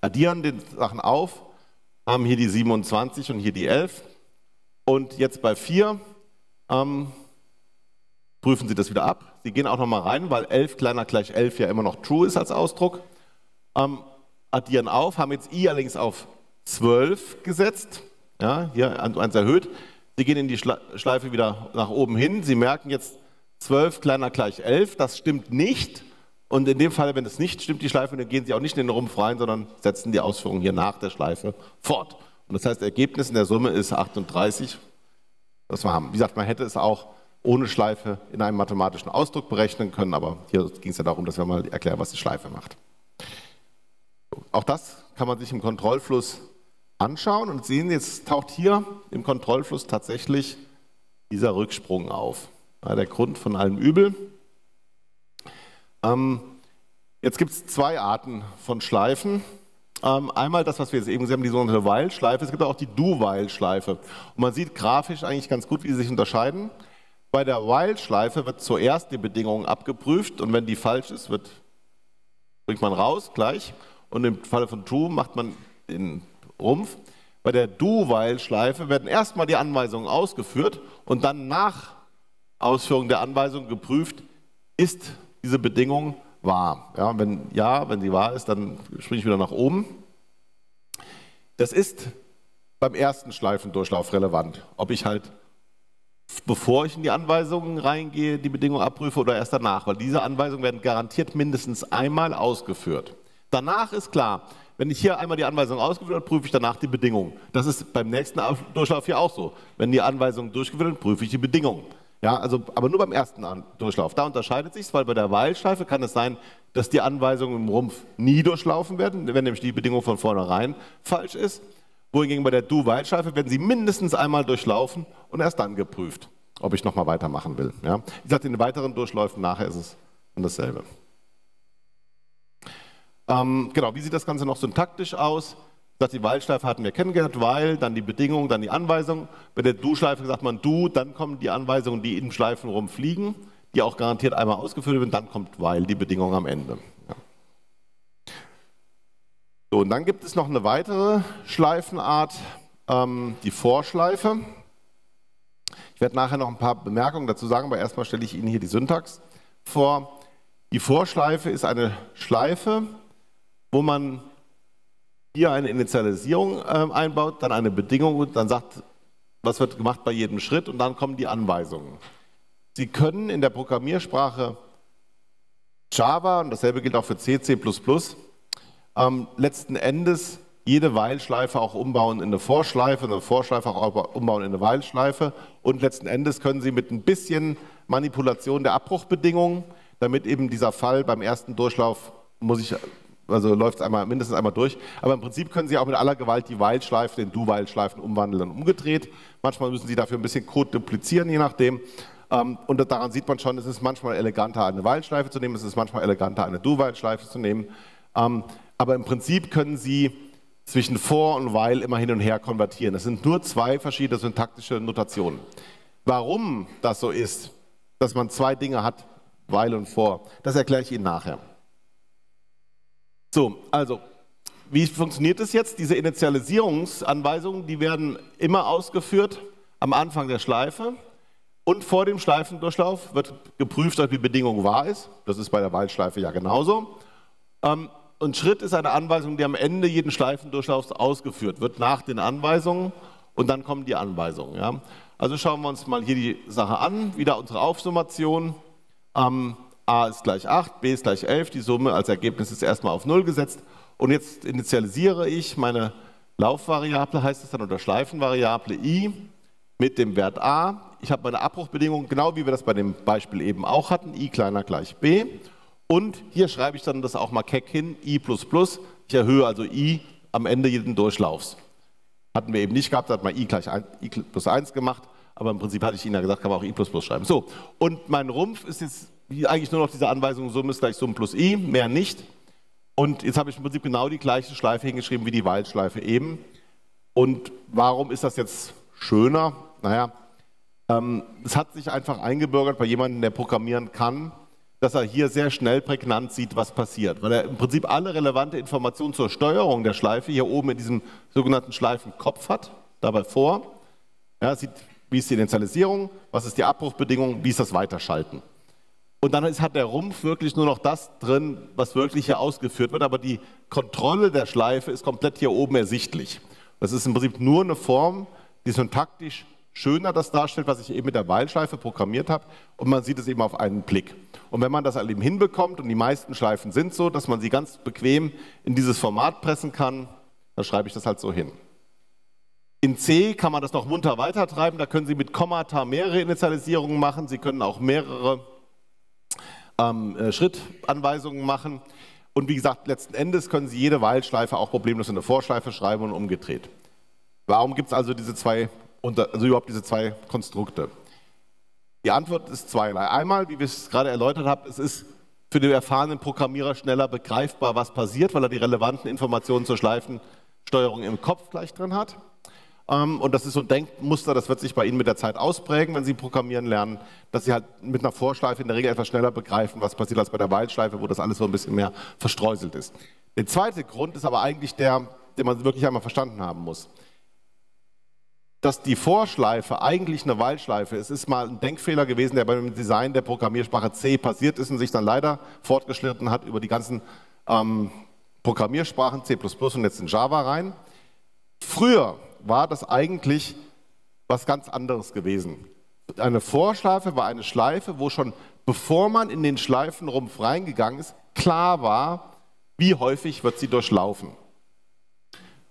addieren die Sachen auf, haben hier die 27 und hier die 11. Und jetzt bei 4 prüfen Sie das wieder ab. Sie gehen auch nochmal rein, weil 11 kleiner gleich 11 ja immer noch true ist als Ausdruck. Addieren auf, haben jetzt i allerdings auf 12 gesetzt, ja, hier 1 erhöht. Sie gehen in die Schleife wieder nach oben hin. Sie merken jetzt, 12 kleiner gleich 11, das stimmt nicht und in dem Fall, wenn es nicht stimmt, die Schleife, dann gehen Sie auch nicht in den Rumpf rein, sondern setzen die Ausführung hier nach der Schleife fort. Und das heißt, Ergebnis in der Summe ist 38, das wir haben. Wie gesagt, man hätte es auch ohne Schleife in einem mathematischen Ausdruck berechnen können, aber hier ging es ja darum, dass wir mal erklären, was die Schleife macht. Auch das kann man sich im Kontrollfluss anschauen und sehen, jetzt taucht hier im Kontrollfluss tatsächlich dieser Rücksprung auf. Der Grund von allem Übel. Jetzt gibt es zwei Arten von Schleifen. Einmal das, was wir jetzt eben gesehen haben, die sogenannte While-Schleife. Es gibt auch die Do-While-Schleife. Und man sieht grafisch eigentlich ganz gut, wie sie sich unterscheiden. Bei der While-Schleife wird zuerst die Bedingung abgeprüft und wenn die falsch ist, bringt man raus gleich. Und im Falle von True macht man den Rumpf. Bei der Do-While-Schleife werden erstmal die Anweisungen ausgeführt und dann nach Ausführung der Anweisung geprüft, ist diese Bedingung wahr. Ja, wenn sie wahr ist, dann springe ich wieder nach oben. Das ist beim ersten Schleifendurchlauf relevant, ob ich halt, bevor ich in die Anweisungen reingehe, die Bedingung abprüfe oder erst danach, weil diese Anweisungen werden garantiert mindestens einmal ausgeführt. Danach ist klar, wenn ich hier einmal die Anweisung ausgeführt habe, prüfe ich danach die Bedingung. Das ist beim nächsten Durchlauf hier auch so. Wenn die Anweisung durchgeführt wird, prüfe ich die Bedingung. Ja, also, aber nur beim ersten Durchlauf. Da unterscheidet es sich, weil bei der While-Schleife kann es sein, dass die Anweisungen im Rumpf nie durchlaufen werden, wenn nämlich die Bedingung von vornherein falsch ist. Wohingegen bei der Do-While-Schleife werden sie mindestens einmal durchlaufen und erst dann geprüft, ob ich nochmal weitermachen will. Ja. Ich sage, in den weiteren Durchläufen nachher ist es dasselbe. Genau, wie sieht das Ganze noch syntaktisch aus? Die While-Schleife hatten wir kennengelernt, weil, dann die Bedingung, dann die Anweisung. Bei der Do-Schleife sagt man Do, dann kommen die Anweisungen, die im Schleifenrumpf fliegen, die auch garantiert einmal ausgeführt werden, dann kommt While, die Bedingung am Ende. Ja. So, und dann gibt es noch eine weitere Schleifenart, die Vorschleife. Ich werde nachher noch ein paar Bemerkungen dazu sagen, aber erstmal stelle ich Ihnen hier die Syntax vor. Die Vorschleife ist eine Schleife, wo man hier eine Initialisierung einbaut, dann eine Bedingung und dann sagt, was wird gemacht bei jedem Schritt und dann kommen die Anweisungen. Sie können in der Programmiersprache Java, und dasselbe gilt auch für C, C++, letzten Endes jede While-Schleife auch umbauen in eine Vorschleife auch umbauen in eine While-Schleife und letzten Endes können Sie mit ein bisschen Manipulation der Abbruchbedingungen, damit eben dieser Fall beim ersten Durchlauf also läuft es einmal, mindestens einmal durch. Aber im Prinzip können Sie auch mit aller Gewalt die While-Schleifen in Do-While-Schleifen umwandeln und umgedreht. Manchmal müssen Sie dafür ein bisschen Code duplizieren, je nachdem. Und daran sieht man schon, es ist manchmal eleganter, eine While-Schleife zu nehmen, es ist manchmal eleganter, eine Do-While-Schleife zu nehmen. Aber im Prinzip können Sie zwischen For und While immer hin und her konvertieren. Das sind nur zwei verschiedene syntaktische Notationen. warum das so ist, dass man zwei Dinge hat, weil und vor. Das erkläre ich Ihnen nachher. So, also, wie funktioniert es jetzt? Diese Initialisierungsanweisungen, die werden immer ausgeführt am Anfang der Schleife und vor dem Schleifendurchlauf wird geprüft, ob die Bedingung wahr ist. Das ist bei der Waldschleife ja genauso. Und Schritt ist eine Anweisung, die am Ende jeden Schleifendurchlaufs ausgeführt wird, nach den Anweisungen, und dann kommen die Anweisungen. Ja? Also schauen wir uns mal hier die Sache an, wieder unsere Aufsummation. A ist gleich 8, B ist gleich 11, die Summe als Ergebnis ist erstmal auf 0 gesetzt und jetzt initialisiere ich meine Laufvariable, heißt es dann, oder Schleifenvariable i mit dem Wert a. Ich habe meine Abbruchbedingung, genau wie wir das bei dem Beispiel eben auch hatten, i kleiner gleich b. Und hier schreibe ich dann das auch mal keck hin, i++, ich erhöhe also i am Ende jeden Durchlaufs. Hatten wir eben nicht gehabt, da hat man i gleich i plus 1 gemacht, aber im Prinzip hatte ich Ihnen ja gesagt, kann man auch i++ schreiben. So, und mein Rumpf ist jetzt eigentlich nur noch diese Anweisung, Summe ist gleich Summe plus i, mehr nicht. Und jetzt habe ich im Prinzip genau die gleiche Schleife hingeschrieben wie die Waldschleife eben. Und warum ist das jetzt schöner? Naja, es hat sich einfach eingebürgert bei jemandem, der programmieren kann, dass er hier sehr schnell prägnant sieht, was passiert, weil er im Prinzip alle relevante Informationen zur Steuerung der Schleife hier oben in diesem sogenannten Schleifenkopf hat, dabei vor. Ja, sieht, wie ist die Initialisierung, was ist die Abbruchbedingung, wie ist das Weiterschalten. Und dann hat der Rumpf wirklich nur noch das drin, was wirklich hier ausgeführt wird, aber die Kontrolle der Schleife ist komplett hier oben ersichtlich. Das ist im Prinzip nur eine Form, die syntaktisch schöner das darstellt, was ich eben mit der Waldschleife programmiert habe, und man sieht es eben auf einen Blick. Und wenn man das eben hinbekommt, und die meisten Schleifen sind so, dass man sie ganz bequem in dieses Format pressen kann, dann schreibe ich das halt so hin. In C kann man das noch munter weitertreiben, da können Sie mit Kommata mehrere Initialisierungen machen, Sie können auch mehrere Schrittanweisungen machen und wie gesagt, letzten Endes können Sie jede Waldschleife auch problemlos in eine Vorschleife schreiben und umgedreht. Warum gibt es also überhaupt diese zwei Konstrukte? Die Antwort ist zweierlei. Einmal, wie wir es gerade erläutert haben, es ist für den erfahrenen Programmierer schneller begreifbar, was passiert, weil er die relevanten Informationen zur Schleifensteuerung im Kopf gleich drin hat. Und das ist so ein Denkmuster, das wird sich bei Ihnen mit der Zeit ausprägen, wenn Sie programmieren lernen, dass Sie halt mit einer Vorschleife in der Regel etwas schneller begreifen, was passiert, als bei der Waldschleife, wo das alles so ein bisschen mehr verstreuselt ist. Der zweite Grund ist aber eigentlich der, den man wirklich einmal verstanden haben muss. Dass die Vorschleife eigentlich eine Waldschleife ist, ist mal ein Denkfehler gewesen, der beim Design der Programmiersprache C passiert ist und sich dann leider fortgeschritten hat über die ganzen Programmiersprachen C++ und jetzt in Java rein. Früher war das eigentlich was ganz anderes gewesen. Eine Vorschleife war eine Schleife, wo schon bevor man in den Schleifenrumpf reingegangen ist, klar war, wie häufig wird sie durchlaufen.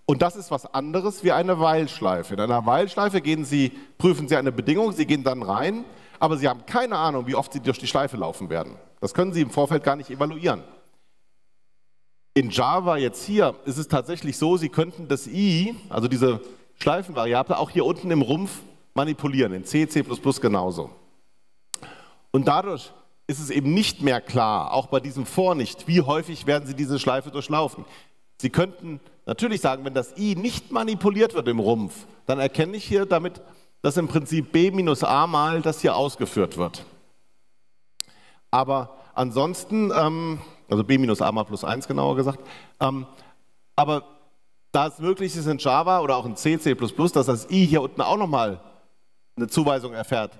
Und das ist was anderes wie eine Weilschleife. In einer Weilschleife prüfen Sie eine Bedingung, Sie gehen dann rein, aber Sie haben keine Ahnung, wie oft Sie durch die Schleife laufen werden. Das können Sie im Vorfeld gar nicht evaluieren. In Java jetzt hier ist es tatsächlich so, Sie könnten das i, also diese Schleifenvariable, auch hier unten im Rumpf manipulieren, in C, C++ genauso. Und dadurch ist es eben nicht mehr klar, auch bei diesem For nicht, wie häufig werden Sie diese Schleife durchlaufen. Sie könnten natürlich sagen, wenn das i nicht manipuliert wird im Rumpf, dann erkenne ich hier damit, dass im Prinzip b minus a mal das hier ausgeführt wird. Aber ansonsten, also b minus a mal plus 1 genauer gesagt, aber da es möglich ist in Java oder auch in C, C++, dass das i hier unten auch nochmal eine Zuweisung erfährt,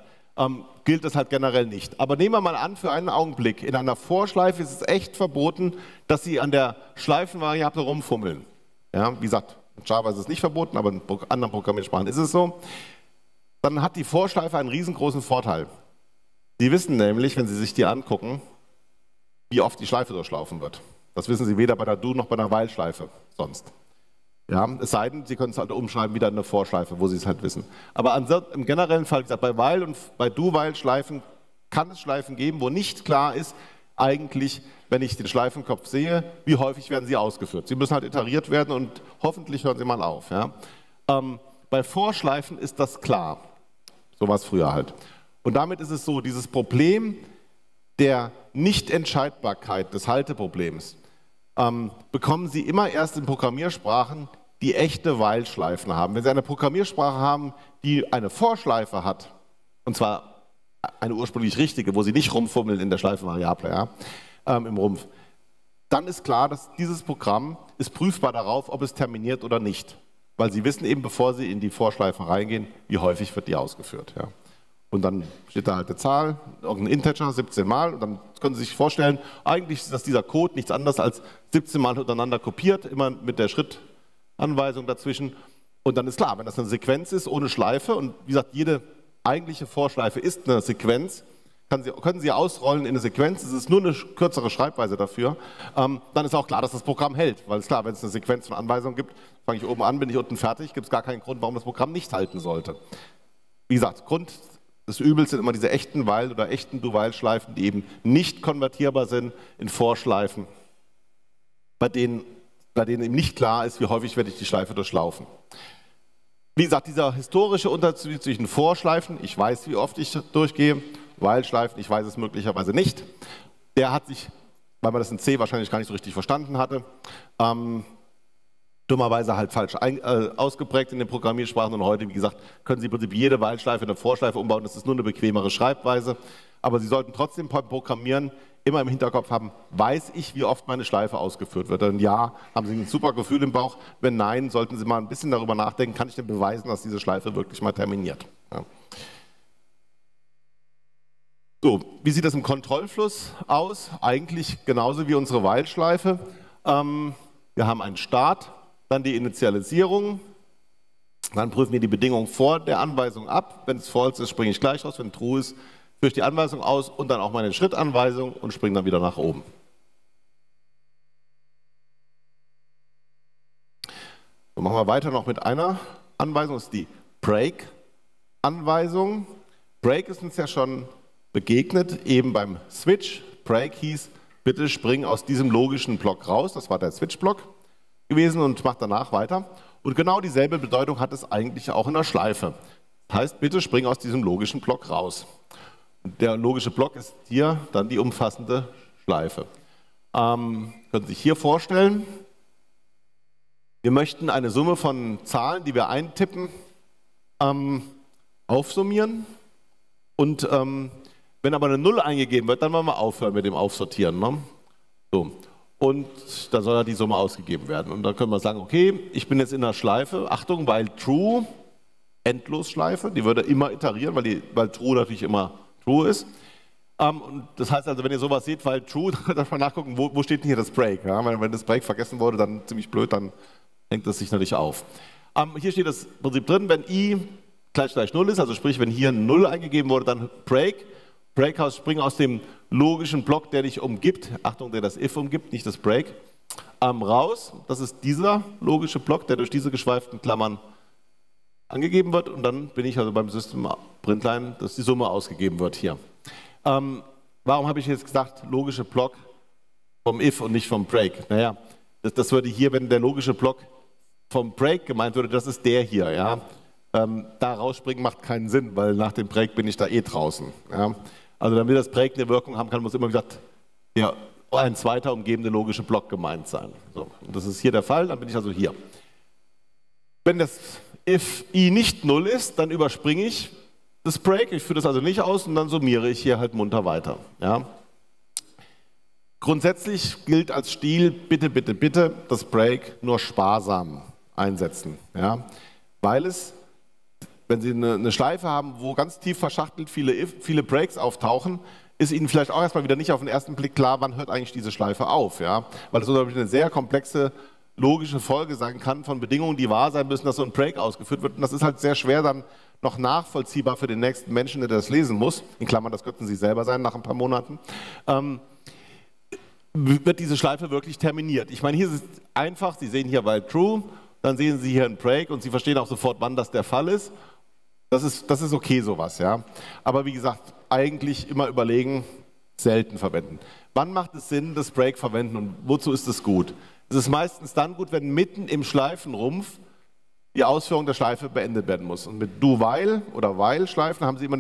gilt das halt generell nicht. Aber nehmen wir mal an, für einen Augenblick, in einer Vorschleife ist es echt verboten, dass Sie an der Schleifenvariable rumfummeln. Ja, wie gesagt, in Java ist es nicht verboten, aber in anderen Programmiersprachen ist es so. Dann hat die Vorschleife einen riesengroßen Vorteil. Sie wissen nämlich, wenn Sie sich die angucken, wie oft die Schleife durchlaufen wird. Das wissen Sie weder bei der Do- noch bei der While-Schleife sonst. Ja, es sei denn, Sie können es halt umschreiben wieder in eine Vorschleife, wo Sie es halt wissen. Aber im generellen Fall, wie gesagt, bei While und bei Do-While-Schleifen kann es Schleifen geben, wo nicht klar ist, eigentlich, wenn ich den Schleifenkopf sehe, wie häufig werden sie ausgeführt. Sie müssen halt iteriert werden und hoffentlich hören Sie mal auf. Ja? Bei Vorschleifen ist das klar. So war es früher halt. Und damit ist es so, dieses Problem der Nichtentscheidbarkeit des Halteproblems, bekommen Sie immer erst in Programmiersprachen, die echte While-Schleifen haben. Wenn Sie eine Programmiersprache haben, die eine Vorschleife hat, Und zwar eine ursprünglich richtige, wo Sie nicht rumfummeln in der Schleifenvariable, ja, im Rumpf. Dann ist klar, dass dieses Programm ist prüfbar darauf, ob es terminiert oder nicht. Weil Sie wissen eben, bevor Sie in die Vorschleifen reingehen, wie häufig wird die ausgeführt. Ja. Und dann steht da halt eine Zahl, irgendein Integer, 17 Mal. Und dann können Sie sich vorstellen, eigentlich ist dieser Code nichts anderes als 17 Mal hintereinander kopiert, immer mit der Schrittanweisung dazwischen. Und dann ist klar, wenn das eine Sequenz ist ohne Schleife, und wie gesagt, jede eigentliche Vorschleife ist eine Sequenz, können Sie ausrollen in eine Sequenz, es ist nur eine kürzere Schreibweise dafür, dann ist auch klar, dass das Programm hält, weil es klar, wenn es eine Sequenz von Anweisungen gibt, fange ich oben an, bin ich unten fertig, gibt es gar keinen Grund, warum das Programm nicht halten sollte. Wie gesagt, Grund des Übels sind immer diese echten While- oder echten Do-While-Schleifen, die eben nicht konvertierbar sind in Vorschleifen, bei denen eben nicht klar ist, wie häufig werde ich die Schleife durchlaufen. Wie gesagt, dieser historische Unterschied zwischen Vorschleifen, ich weiß, wie oft ich durchgehe, While-Schleifen, ich weiß es möglicherweise nicht, der hat sich, weil man das in C wahrscheinlich gar nicht so richtig verstanden hatte, dummerweise halt falsch ausgeprägt in den Programmiersprachen, und heute, wie gesagt, können Sie im Prinzip jede While-Schleife in eine Vorschleife umbauen, das ist nur eine bequemere Schreibweise, aber Sie sollten trotzdem beim Programmieren immer im Hinterkopf haben, weiß ich, wie oft meine Schleife ausgeführt wird? Denn ja, haben Sie ein super Gefühl im Bauch, wenn nein, sollten Sie mal ein bisschen darüber nachdenken, kann ich denn beweisen, dass diese Schleife wirklich mal terminiert? Ja. So, wie sieht das im Kontrollfluss aus? Eigentlich genauso wie unsere While-Schleife. Wir haben einen Start, dann die Initialisierung, dann prüfen wir die Bedingung vor der Anweisung ab. Wenn es false ist, springe ich gleich raus, wenn true ist, führe ich die Anweisung aus und dann auch meine Schrittanweisung und springe dann wieder nach oben. So, machen wir weiter noch mit einer Anweisung, das ist die Break-Anweisung. Break ist uns ja schon begegnet, eben beim Switch. Break hieß, bitte spring aus diesem logischen Block raus, das war der Switch-Block gewesen, und mach danach weiter. Und genau dieselbe Bedeutung hat es eigentlich auch in der Schleife. Das heißt, bitte spring aus diesem logischen Block raus. Der logische Block ist hier dann die umfassende Schleife. Können Sie sich hier vorstellen, wir möchten eine Summe von Zahlen, die wir eintippen, aufsummieren, und wenn aber eine 0 eingegeben wird, dann wollen wir aufhören mit dem Aufsortieren. Ne? So. Und dann soll die Summe ausgegeben werden. Und dann können wir sagen, okay, ich bin jetzt in der Schleife, Achtung, weil True, Endlosschleife, die würde immer iterieren, weil True natürlich immer True ist. Und das heißt also, wenn ihr sowas seht, weil True, dann darf man nachgucken, wo steht denn hier das Break. Ja? Wenn das Break vergessen wurde, dann ziemlich blöd, dann hängt das sich natürlich auf. Hier steht das Prinzip drin, wenn i gleich 0 ist, also sprich, wenn hier 0 eingegeben wurde, dann Break. Breakhouse, spring aus dem logischen Block, der dich umgibt, Achtung, der das if umgibt, nicht das break, raus. Das ist dieser logische Block, der durch diese geschweiften Klammern angegeben wird, und dann bin ich also beim System Printline, dass die Summe ausgegeben wird hier. Warum habe ich jetzt gesagt, logische Block vom if und nicht vom break? Naja, das würde hier, wenn der logische Block vom break gemeint würde, das ist der hier, ja. Da rausspringen macht keinen Sinn, weil nach dem Break bin ich da eh draußen. Ja. Also damit das Break eine Wirkung haben kann, muss immer gesagt, ja, ein zweiter umgebende logische Block gemeint sein. So, und das ist hier der Fall, dann bin ich also hier. Wenn das if i nicht 0 ist, dann überspringe ich das Break, ich führe das also nicht aus, und dann summiere ich hier halt munter weiter. Ja. Grundsätzlich gilt als Stil, bitte, bitte, bitte, das Break nur sparsam einsetzen. Ja. Weil es, wenn Sie eine Schleife haben, wo ganz tief verschachtelt viele Breaks auftauchen, ist Ihnen vielleicht auch erstmal wieder nicht auf den ersten Blick klar, wann hört eigentlich diese Schleife auf. Ja? Weil das eine sehr komplexe, logische Folge sein kann von Bedingungen, die wahr sein müssen, dass so ein Break ausgeführt wird. Und das ist halt sehr schwer dann noch nachvollziehbar für den nächsten Menschen, der das lesen muss. In Klammern, das könnten Sie selber sein nach ein paar Monaten. Wird diese Schleife wirklich terminiert? Ich meine, hier ist es einfach, Sie sehen hier bei True, dann sehen Sie hier einen Break und Sie verstehen auch sofort, wann das der Fall ist. Das ist okay, sowas, ja. Aber wie gesagt, eigentlich immer überlegen, selten verwenden. Wann macht es Sinn, das Break verwenden, und wozu ist es gut? Es ist meistens dann gut, wenn mitten im Schleifenrumpf die Ausführung der Schleife beendet werden muss. Und mit Do-While oder While-Schleifen haben Sie immer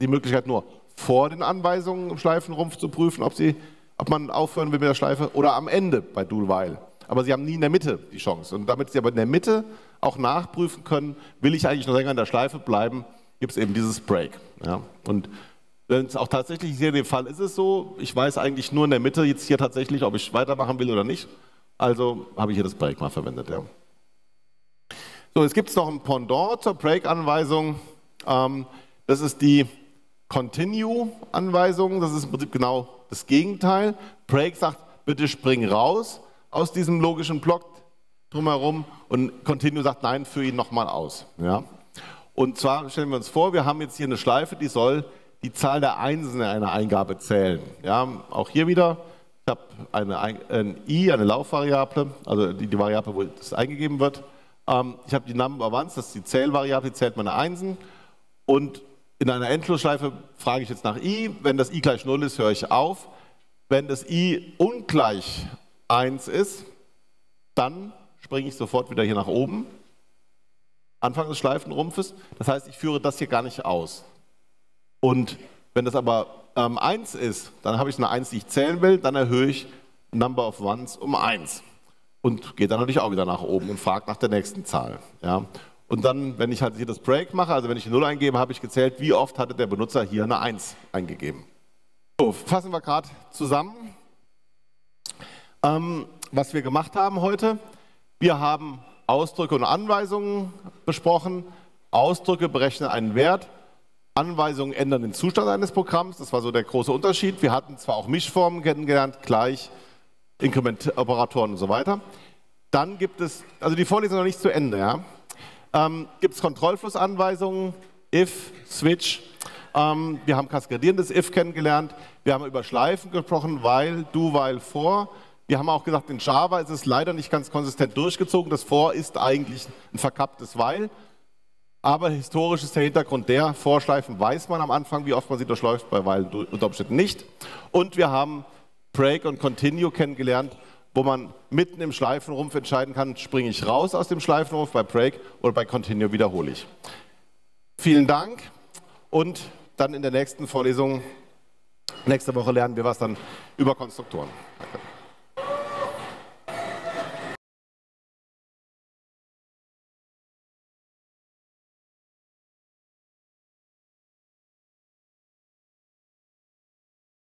die Möglichkeit, nur vor den Anweisungen im Schleifenrumpf zu prüfen, ob man aufhören will mit der Schleife, oder am Ende bei Do-While. Aber Sie haben nie in der Mitte die Chance. Und damit Sie aber in der Mitte auch nachprüfen können, will ich eigentlich noch länger in der Schleife bleiben, gibt es eben dieses Break. Ja. Und wenn es auch tatsächlich hier in dem Fall ist es so, ich weiß eigentlich nur in der Mitte jetzt hier tatsächlich, ob ich weitermachen will oder nicht. Also habe ich hier das Break mal verwendet. Ja. So, jetzt gibt es noch ein Pendant zur Break-Anweisung. Das ist die Continue-Anweisung. Das ist im Prinzip genau das Gegenteil. Break sagt, bitte spring raus aus diesem logischen Block drumherum, und Continue sagt, nein, führe ihn nochmal aus. Ja. Und zwar stellen wir uns vor, wir haben jetzt hier eine Schleife, die soll die Zahl der Einsen in einer Eingabe zählen. Ja, auch hier wieder, ich habe ein i, eine Laufvariable, also die Variable, wo das eingegeben wird. Ich habe die Number Ones, das ist die Zählvariable, die zählt meine Einsen. Und in einer Endlosschleife frage ich jetzt nach i. Wenn das i gleich 0 ist, höre ich auf. Wenn das i ungleich 1 ist, dann springe ich sofort wieder hier nach oben, Anfang des Schleifenrumpfes. Das heißt, ich führe das hier gar nicht aus. Und wenn das aber 1 ist, dann habe ich eine 1, die ich zählen will, dann erhöhe ich Number of Ones um 1 und gehe dann natürlich auch wieder nach oben und frage nach der nächsten Zahl. Ja. Und dann, wenn ich halt hier das Break mache, also wenn ich 0 eingebe, habe ich gezählt, wie oft hatte der Benutzer hier eine 1 eingegeben. So, fassen wir gerade zusammen, was wir gemacht haben heute. Wir haben Ausdrücke und Anweisungen besprochen. Ausdrücke berechnen einen Wert. Anweisungen ändern den Zustand eines Programms. Das war so der große Unterschied. Wir hatten zwar auch Mischformen kennengelernt, gleich, Inkrementoperatoren und so weiter. Dann gibt es, also die Vorlesung noch nicht zu Ende, ja. Gibt es Kontrollflussanweisungen, if, switch. Wir haben kaskadierendes if kennengelernt. Wir haben über Schleifen gesprochen, while, do, while, for. Wir haben auch gesagt, in Java ist es leider nicht ganz konsistent durchgezogen. Das For ist eigentlich ein verkapptes While. Aber historisch ist der Hintergrund der, Vorschleifen weiß man am Anfang, wie oft man sie durchläuft, bei While unter Umständen nicht. Und wir haben Break und Continue kennengelernt, wo man mitten im Schleifenrumpf entscheiden kann, springe ich raus aus dem Schleifenrumpf bei Break oder bei Continue wiederhole ich. Vielen Dank und dann in der nächsten Vorlesung, nächste Woche lernen wir was dann über Konstruktoren. Danke.